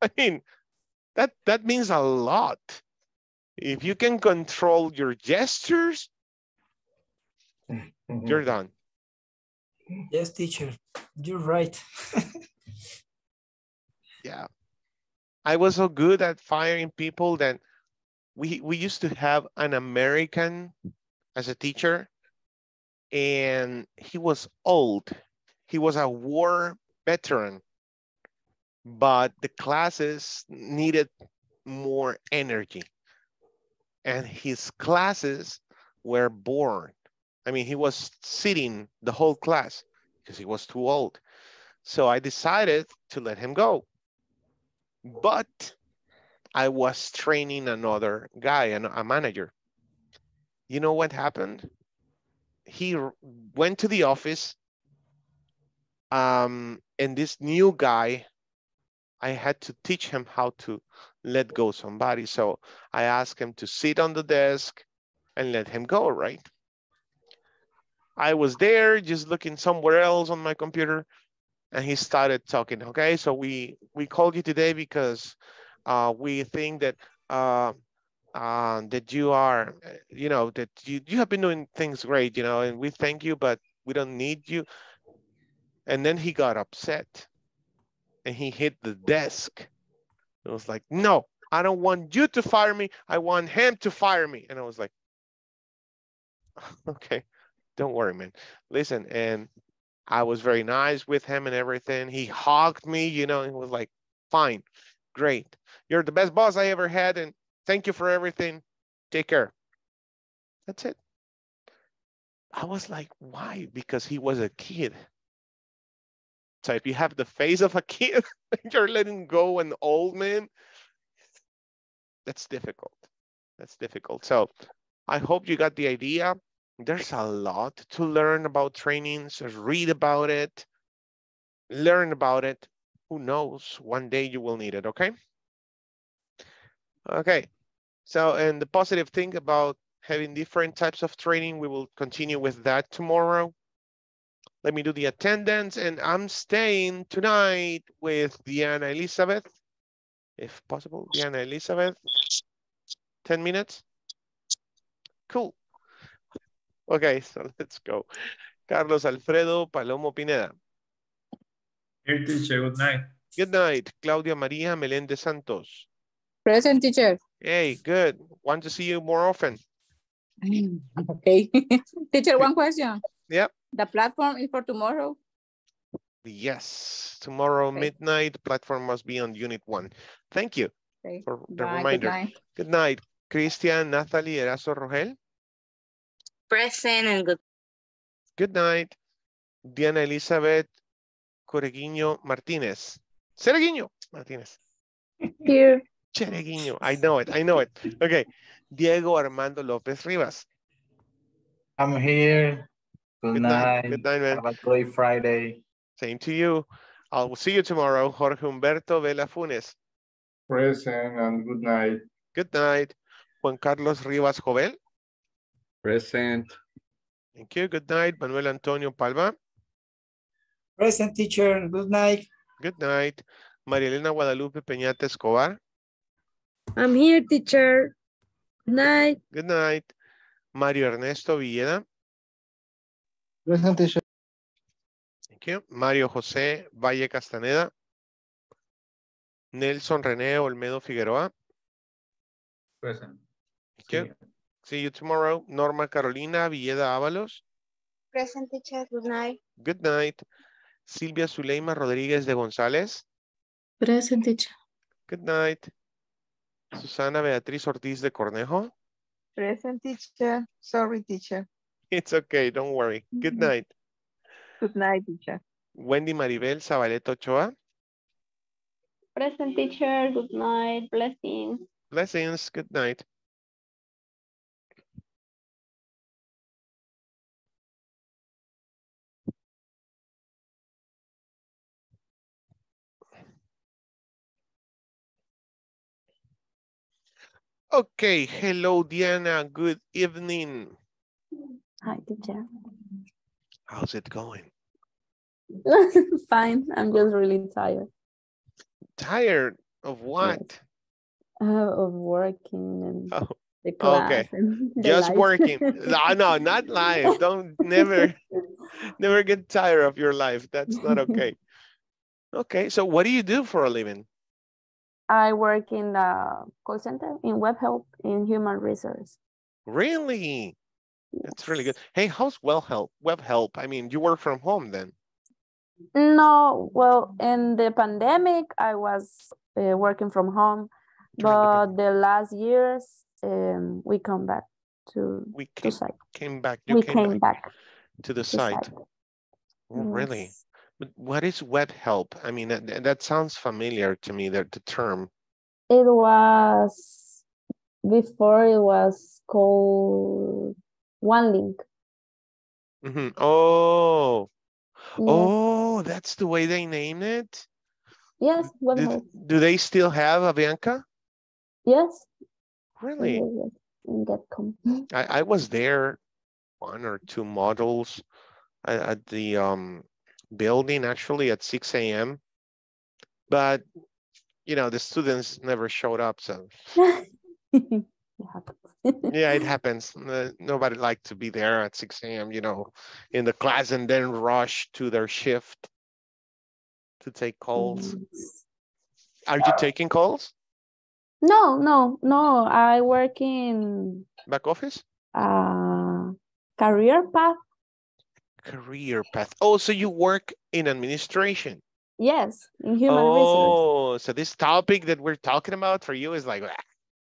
I mean, that, that means a lot. If you can control your gestures, mm-hmm. you're done. Yes, teacher, you're right. Yeah. I was so good at firing people that we, we used to have an American as a teacher, and he was old. He was a war veteran, but the classes needed more energy, and his classes were boring. I mean, he was sitting the whole class because he was too old. So I decided to let him go, but I was training another guy, a manager. You know what happened? He went to the office, um, and this new guy, I had to teach him how to let go somebody. So I asked him to sit on the desk and let him go, right? I was there just looking somewhere else on my computer, and he started talking. Okay, so we, we called you today because uh, we think that uh, uh, that you are, you know, that you, you have been doing things great, you know, and we thank you, but we don't need you. And then he got upset. And he hit the desk. It was like, no, I don't want you to fire me. I want him to fire me. And I was like, okay, don't worry, man. Listen, and I was very nice with him and everything. He hugged me, you know, and was like, fine, great. You're the best boss I ever had, and thank you for everything. Take care. That's it. I was like, why? Because he was a kid. So if you have the face of a kid, you're letting go an old man, that's difficult. That's difficult. So I hope you got the idea. There's a lot to learn about trainings, read about it, learn about it. Who knows? One day you will need it, okay? Okay. So, and the positive thing about having different types of training, we will continue with that tomorrow. Let me do the attendance, and I'm staying tonight with Diana Elizabeth, if possible. Diana Elizabeth, ten minutes. Cool. Okay, so let's go. Carlos Alfredo Palomo Pineda. Here, teacher, good night. Good night. Claudia Maria Melendez Santos. Present, teacher. Hey, good. Want to see you more often. Okay. Teacher, one question. Yep. The platform is for tomorrow? Yes, tomorrow okay. midnight, platform must be on unit one. Thank you. Okay. For the Bye, reminder. Good night. Good night. Christian, Natalie, Eraso, Rogel. Present and good. Good night. Diana Elizabeth Cereguino Martinez. Cereguino Martinez. Here. Cereguino. I know it. I know it. Okay. Diego Armando Lopez Rivas. I'm here. Good, good night. night. Good night, man. Have a great Friday. Same to you. I'll see you tomorrow. Jorge Humberto Vela Funes. Present and good night. Good night. Juan Carlos Rivas Jovel. Present. Thank you. Good night. Manuel Antonio Palma. Present, teacher. Good night. Good night. María Elena Guadalupe Peñate Escobar. I'm here, teacher. Good night. Good night. Mario Ernesto Villeda. Present, teacher. Thank you. Mario José Valle Castaneda. Nelson René Olmedo Figueroa. Present. Thank you. Yeah. See you tomorrow. Norma Carolina Villeda Ábalos. Present, teacher. Good night. Good night. Silvia Zuleima Rodríguez de González. Present, teacher. Good night. Susana Beatriz Ortiz de Cornejo. Present, teacher. Sorry, teacher. It's okay. Don't worry. Good night. Good night, teacher. Wendy Maribel Zabaleta Ochoa. Present, teacher. Good night. Blessings. Blessings. Good night. Okay, hello, Diana. Good evening. Hi, teacher. How's it going? Fine. I'm just really tired. Tired of what? Yes. Uh, of working and oh, the class. Okay, and the just life. Working. No, no, not life. Don't never, never get tired of your life. That's not okay. Okay, so what do you do for a living? I work in the call center, in Webhelp, in human resource. Really? Yes. That's really good. Hey, how's Webhelp? Webhelp? I mean, you work from home then? No, well, in the pandemic, I was uh, working from home. But the, the last years, um, we come back to we came, the site. Came back. You we came, came back, back to the, the site. site. Oh, really? Yes. What is Webhelp? I mean, that, that sounds familiar to me, the, the term. It was, before it was called OneLink. Mm-hmm. Oh, yes. Oh, that's the way they named it? Yes, Webhelp. Do, do they still have Avianca? Yes. Really? I, I was there one or two models at, at the... um. building actually at six A M But you know the students never showed up, so it yeah, it happens. Nobody liked to be there at six A M You know, in the class and then rush to their shift to take calls. Are you taking calls? No, no, no. I work in back office. Uh, career path. Career path. Oh, so you work in administration? Yes, in human oh, resources. Oh, so this topic that we're talking about for you is like, ah,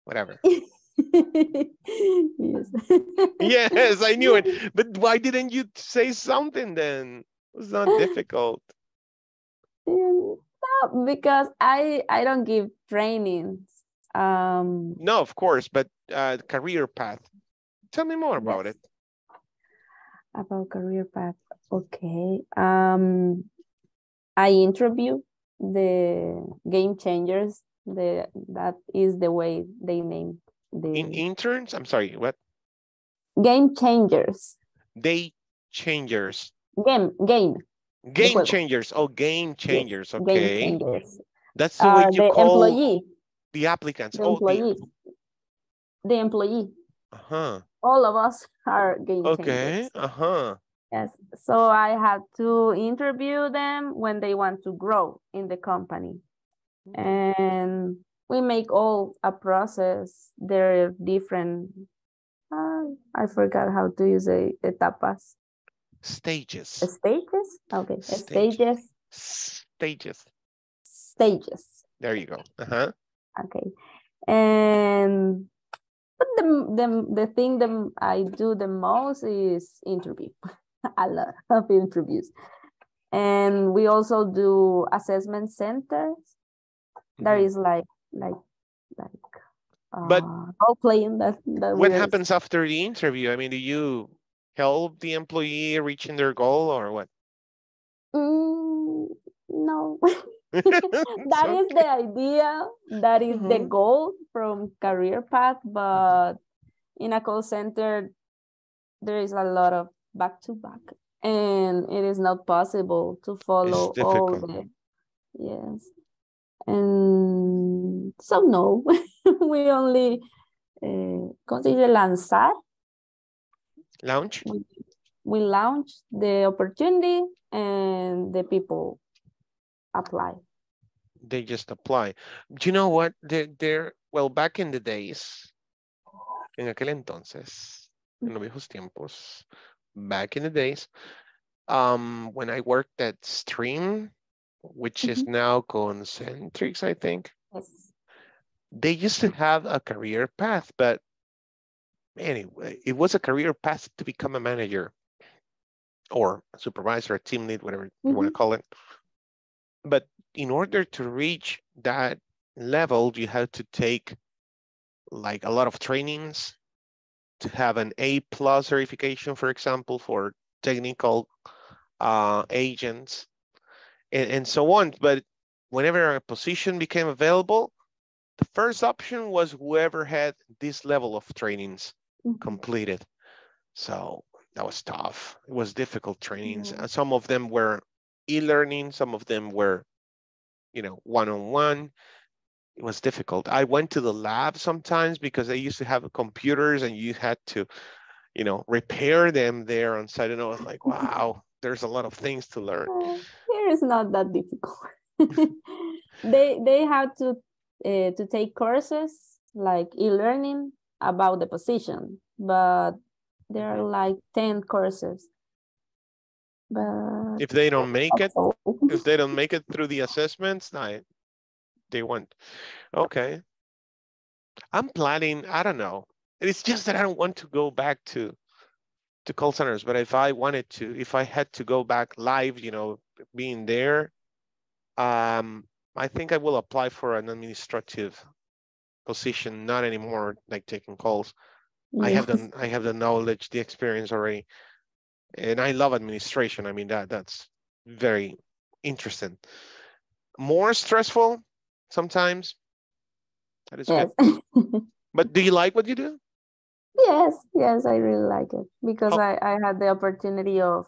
whatever. Yes. Yes, I knew it. But why didn't you say something then? It was not difficult. No, because I, I don't give trainings. Um, no, of course, but uh, career path. Tell me more about yes. it. About career path. Okay. Um, I interview the game changers. The that is the way they name the In interns. I'm sorry. What? Game changers. They changers. Game game. Game changers. Oh, game changers. Yes. Okay. Game changers. That's the way uh, you the call employee. The applicants. The oh, employee. The, the employee. Uh huh. All of us are game changers. Okay, uh-huh. Yes, so I had to interview them when they want to grow in the company. And we make all a process. There are different, uh, I forgot how to use the etapas. Stages. Stages? Okay, stages. Stages. Stages. Stages. There you go, uh-huh. Okay, And but the the the thing that I do the most is interview, a lot of interviews, and we also do assessment centers. There is like like like. Uh, but role playing that. that what happens is. after the interview? I mean, do you help the employee reaching their goal or what? Mm, no. that okay. is the idea, that is mm-hmm. the goal from career path, but in a call center there is a lot of back to back and it is not possible to follow all the yes and so no we only uh, consider lanzar launch we, we launch the opportunity and the people apply. They just apply. Do you know what? They're, they're well, back in the days, en aquel entonces, en los viejos tiempos, back in the days, um, when I worked at Stream, which mm-hmm. is now Concentrix, I think, yes. They used to have a career path, but anyway, it was a career path to become a manager or a supervisor, a team lead, whatever mm-hmm. you want to call it. But in order to reach that level, you have to take like a lot of trainings to have an A plus certification, for example, for technical uh, agents and, and so on. But whenever a position became available, the first option was whoever had this level of trainings mm-hmm. completed. So that was tough. It was difficult trainings. Mm-hmm. Some of them were e-learning, some of them were, you know, one-on-one. It was difficult. I went to the lab sometimes because they used to have computers and you had to, you know, repair them there on site. And I was like, wow, there's a lot of things to learn. Uh, here is not that difficult. they they had to uh, to take courses like e-learning about the position, but there are like ten courses. But if they don't make it, if they don't make it through the assessments, no, they won't. Okay. I'm planning, I don't know. It's just that I don't want to go back to, to call centers. But if I wanted to, if I had to go back live, you know, being there, um, I think I will apply for an administrative position, not anymore like taking calls. Yes. I have the, I have the knowledge, the experience already. And I love administration. I mean, that that's very interesting. More stressful sometimes. That is yes. good. But do you like what you do? Yes, yes, I really like it. Because oh. I, I had the opportunity of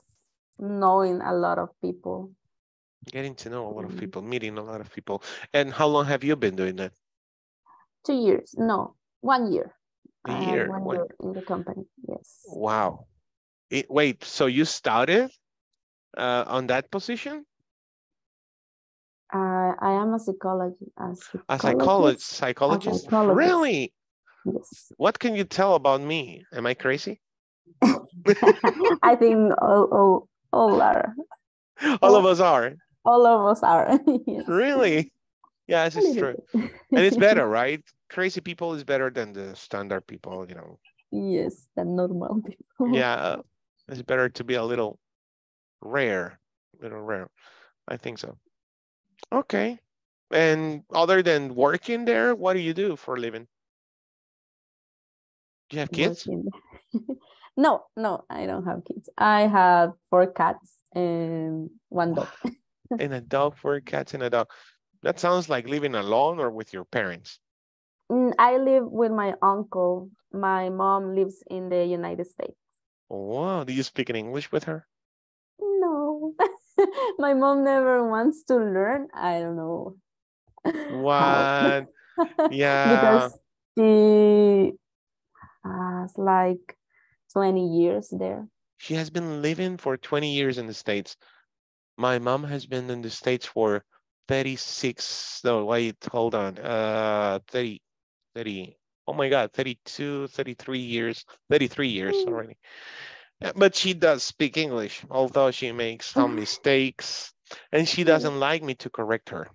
knowing a lot of people. Getting to know a lot of people, meeting a lot of people. And how long have you been doing that? Two years. No, one year. A year. One, one year in the company, yes. Wow. It, wait, so you started uh, on that position? Uh, I am a psychologist. A psychologist. A psychologist, psychologist? A psychologist. Really? Yes. What can you tell about me? Am I crazy? I think all, all, all are. All, all of us are. All of us are. Yes. Really? Yeah, this is true. And it's better, right? Crazy people is better than the standard people, you know. Yes, than normal people. Yeah, it's better to be a little rare, little rare. I think so. Okay. And other than working there, what do you do for a living? Do you have kids? no, no, I don't have kids. I have four cats and one dog. and a dog, four cats and a dog. That sounds like living alone or with your parents. I live with my uncle. My mom lives in the United States. Wow. Do you speak in English with her? No. My mom never wants to learn. I don't know. What? Yeah. Because she has like twenty years there. She has been living for twenty years in the States. My mom has been in the States for thirty-six. No, wait, hold on. Uh, thirty. thirty, oh my God, thirty-two, thirty-three years, thirty-three years already. But she does speak English, although she makes some mistakes and she doesn't like me to correct her.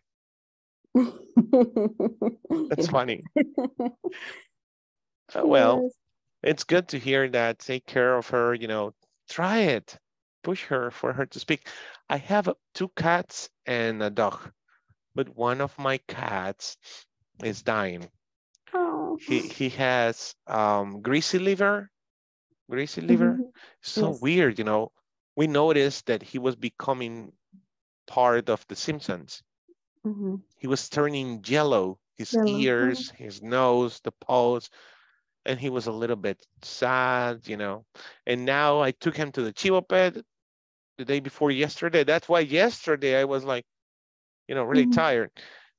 That's funny. Uh, well, yes. It's good to hear that. Take care of her, you know, try it. Push her for her to speak. I have two cats and a dog, but one of my cats is dying. Oh. He he has um, greasy liver, greasy liver. Mm-hmm. So yes. Weird, you know. We noticed that he was becoming part of the Simpsons. Mm-hmm. He was turning yellow, his yellow. ears, his nose, the paws. And he was a little bit sad, you know. And now I took him to the Chiropet the day before yesterday. That's why yesterday I was like, you know, really mm-hmm. tired.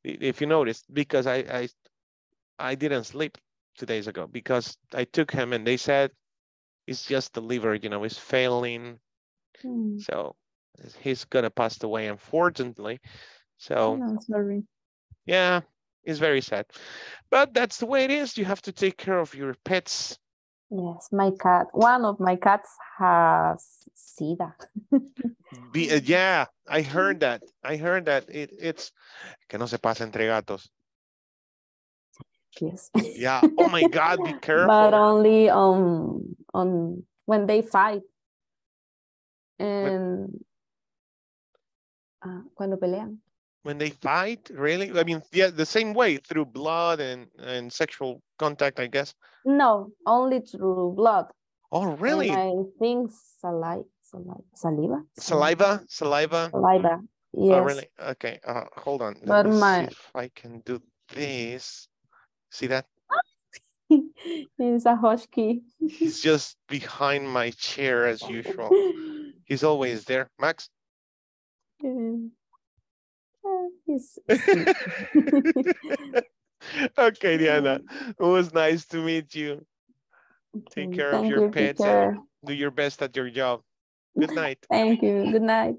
If you notice, because I, I I didn't sleep two days ago because I took him and they said it's just the liver, you know, it's failing. Mm. So he's gonna pass away, unfortunately. So oh, sorry. Yeah. It's very sad, but that's the way it is. You have to take care of your pets. Yes, my cat. One of my cats has SIDA. Be, uh, yeah, I heard that. I heard that. It, it's que no se pasa entre gatos. Yes. Yeah. Oh my God, be careful. But only on on when they fight. And uh, cuando pelean. When they fight, really? I mean, yeah, the same way, through blood and, and sexual contact, I guess? No, only through blood. Oh, really? And I think saliva, saliva? Saliva? Saliva? Saliva, yes. Oh, really? Okay, uh, hold on. But Let me my... see if I can do this. See that? He's a husky. He's just behind my chair, as usual. He's always there. Max? Mm. Okay, Diana, it was nice to meet you. Take care Thank of your you, pets and do your best at your job. Good night. Thank you. Good night.